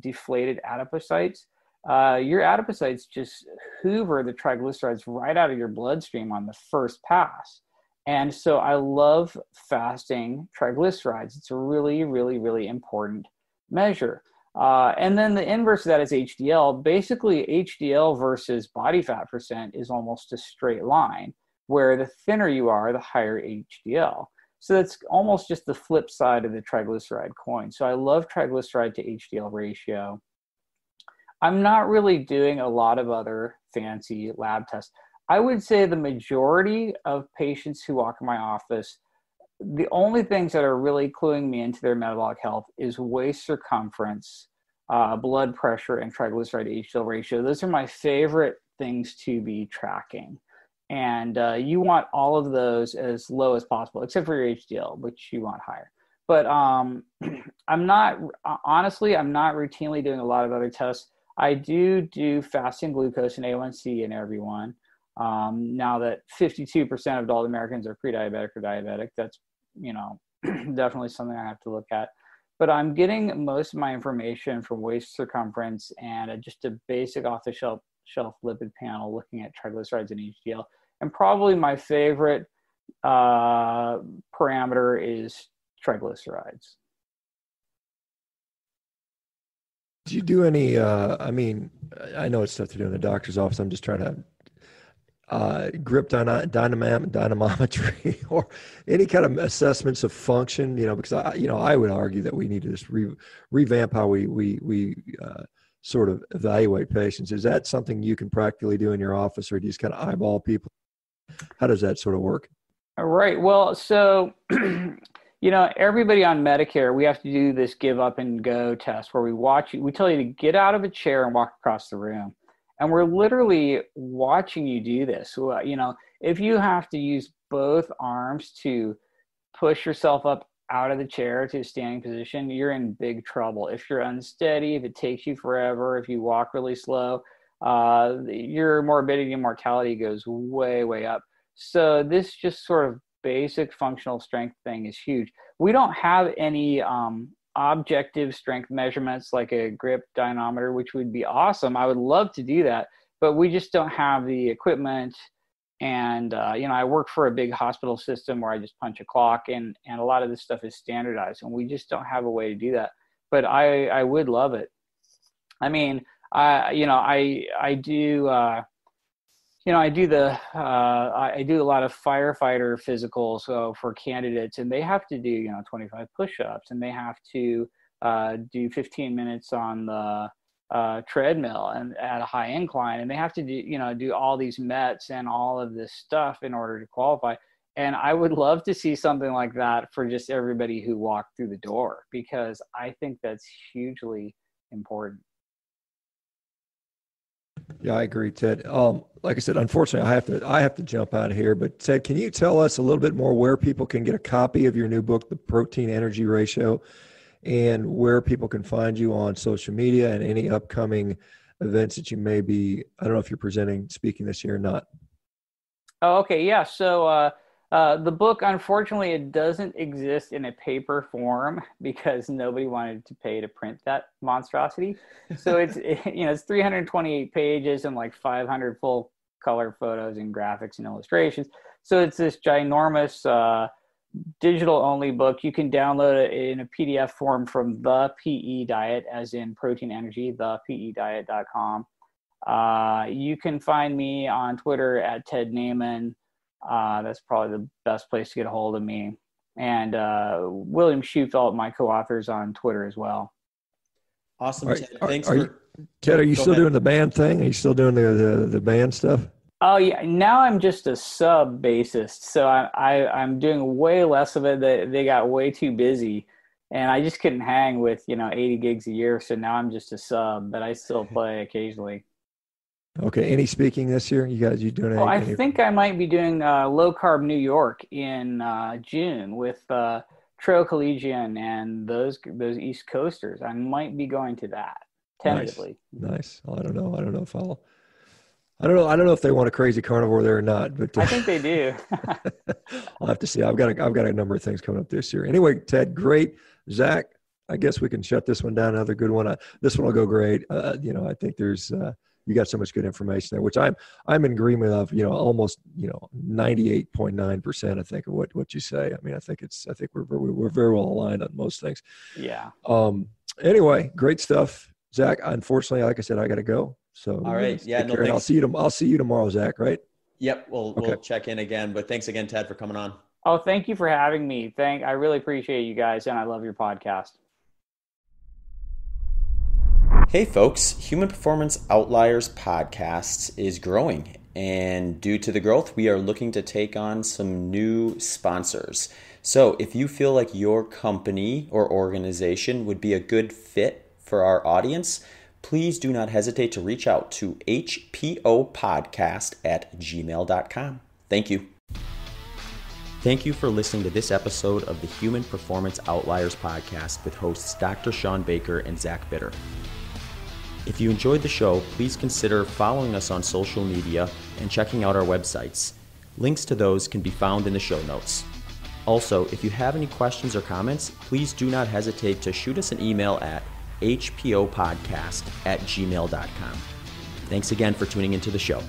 deflated adipocytes, uh, your adipocytes just hoover the triglycerides right out of your bloodstream on the first pass. And so I love fasting triglycerides. It's a really, really, really important measure. Uh, and then the inverse of that is H D L. Basically, H D L versus body fat percent is almost a straight line, where the thinner you are, the higher H D L. So that's almost just the flip side of the triglyceride coin. So I love triglyceride to H D L ratio. I'm not really doing a lot of other fancy lab tests. I would say the majority of patients who walk in my office, the only things that are really cluing me into their metabolic health is waist circumference, uh, blood pressure, and triglyceride to H D L ratio. Those are my favorite things to be tracking. And uh, you want all of those as low as possible, except for your H D L, which you want higher. But um, I'm not, honestly, I'm not routinely doing a lot of other tests. I do do fasting glucose and A one C in everyone. Um, now that fifty-two percent of adult Americans are pre-diabetic or diabetic, that's, you know, definitely something I have to look at. But I'm getting most of my information from waist circumference and a, just a basic off-the-shelf shelf lipid panel looking at triglycerides and H D L. And probably my favorite uh, parameter is triglycerides. Do you do any, uh, I mean, I know it's stuff to do in the doctor's office. I'm just trying to uh, grip dyna- dynam- dynamometry or any kind of assessments of function, you know, because I, you know, I would argue that we need to just re- revamp how we, we, we, uh, sort of evaluate patients. Is that something you can practically do in your office, or do you just kind of eyeball people? How does that sort of work? All right. Well, so, you know, everybody on Medicare, we have to do this give up and go test where we watch you. We tell you to get out of a chair and walk across the room. And we're literally watching you do this. So, you know, if you have to use both arms to push yourself up out of the chair to a standing position, you're in big trouble. If you're unsteady, if it takes you forever, if you walk really slow, uh, your morbidity and mortality goes way, way up. So this just sort of basic functional strength thing is huge. We don't have any um, objective strength measurements like a grip dynamometer, which would be awesome. I would love to do that, but we just don't have the equipment And, uh, you know, I work for a big hospital system where I just punch a clock, and, and a lot of this stuff is standardized, and we just don't have a way to do that. But I, I would love it. I mean, I, you know, I, I do, uh, you know, I do the, uh, I do a lot of firefighter physicals uh, for candidates, and they have to do, you know, twenty-five push-ups, and they have to uh, do fifteen minutes on the uh, treadmill and at a high incline, and they have to do, you know, do all these METs and all of this stuff in order to qualify. And I would love to see something like that for just everybody who walked through the door, because I think that's hugely important. Yeah, I agree, Ted. Um, like I said, unfortunately, I have to I have to jump out of here. But Ted, can you tell us a little bit more where people can get a copy of your new book, The Protein Energy Ratio, and where people can find you on social media and any upcoming events that you may be, I don't know if you're presenting, speaking this year or not. Oh, okay. Yeah. So uh, uh, the book, unfortunately, it doesn't exist in a paper form because nobody wanted to pay to print that monstrosity. So it's, it, you know, it's three hundred twenty-eight pages and like five hundred full color photos and graphics and illustrations. So it's this ginormous, uh, digital only book. You can download it in a P D F form from the P E diet, as in protein energy, the P E diet dot com. Uh, you can find me on Twitter at Ted Naiman. Uh, that's probably the best place to get a hold of me. And, uh, William Shewfelt, my co-author, is on Twitter as well. Awesome. Ted, are, thanks. Are, for, are you, Ted, are you still ahead. doing the band thing? Are you still doing the, the, the band stuff? Oh yeah, now I'm just a sub bassist, so I, I I'm doing way less of it. They they got way too busy, and I just couldn't hang with, you know, eighty gigs a year. So now I'm just a sub, but I still play occasionally. Okay, any speaking this year? You guys, you doing? Any, oh, I any... think I might be doing uh, Low Carb New York in uh, June with uh, Trail Collegian and those those East Coasters. I might be going to that tentatively. Nice. nice. Well, I don't know. I don't know if I'll. I don't know. I don't know if they want a crazy carnivore there or not, but uh, I think they do. I'll have to see. I've got a, I've got a number of things coming up this year. Anyway, Ted, great. Zach, I guess we can shut this one down. Another good one. I, this one will go great. Uh, you know, I think there's uh, you got so much good information there, which I'm I'm in agreement of. You know, almost you know ninety-eight point nine percent. I think of what what you say. I mean, I think it's I think we're we're very well aligned on most things. Yeah. Um. Anyway, great stuff, Zach. Unfortunately, like I said, I got to go. So all right, yeah, no, I'll see you. Tom- I'll see you tomorrow, Zach. Right? Yep. We'll okay. we'll check in again. But thanks again, Ted, for coming on. Oh, thank you for having me. Thank, I really appreciate you guys, and I love your podcast. Hey, folks! Human Performance Outliers podcast is growing, and due to the growth, we are looking to take on some new sponsors. So, if you feel like your company or organization would be a good fit for our audience, please do not hesitate to reach out to h p o podcast at gmail dot com. Thank you. Thank you for listening to this episode of the Human Performance Outliers podcast with hosts Doctor Shawn Baker and Zach Bitter. If you enjoyed the show, please consider following us on social media and checking out our websites. Links to those can be found in the show notes. Also, if you have any questions or comments, please do not hesitate to shoot us an email at h p o podcast at gmail dot com. Thanks again for tuning into the show.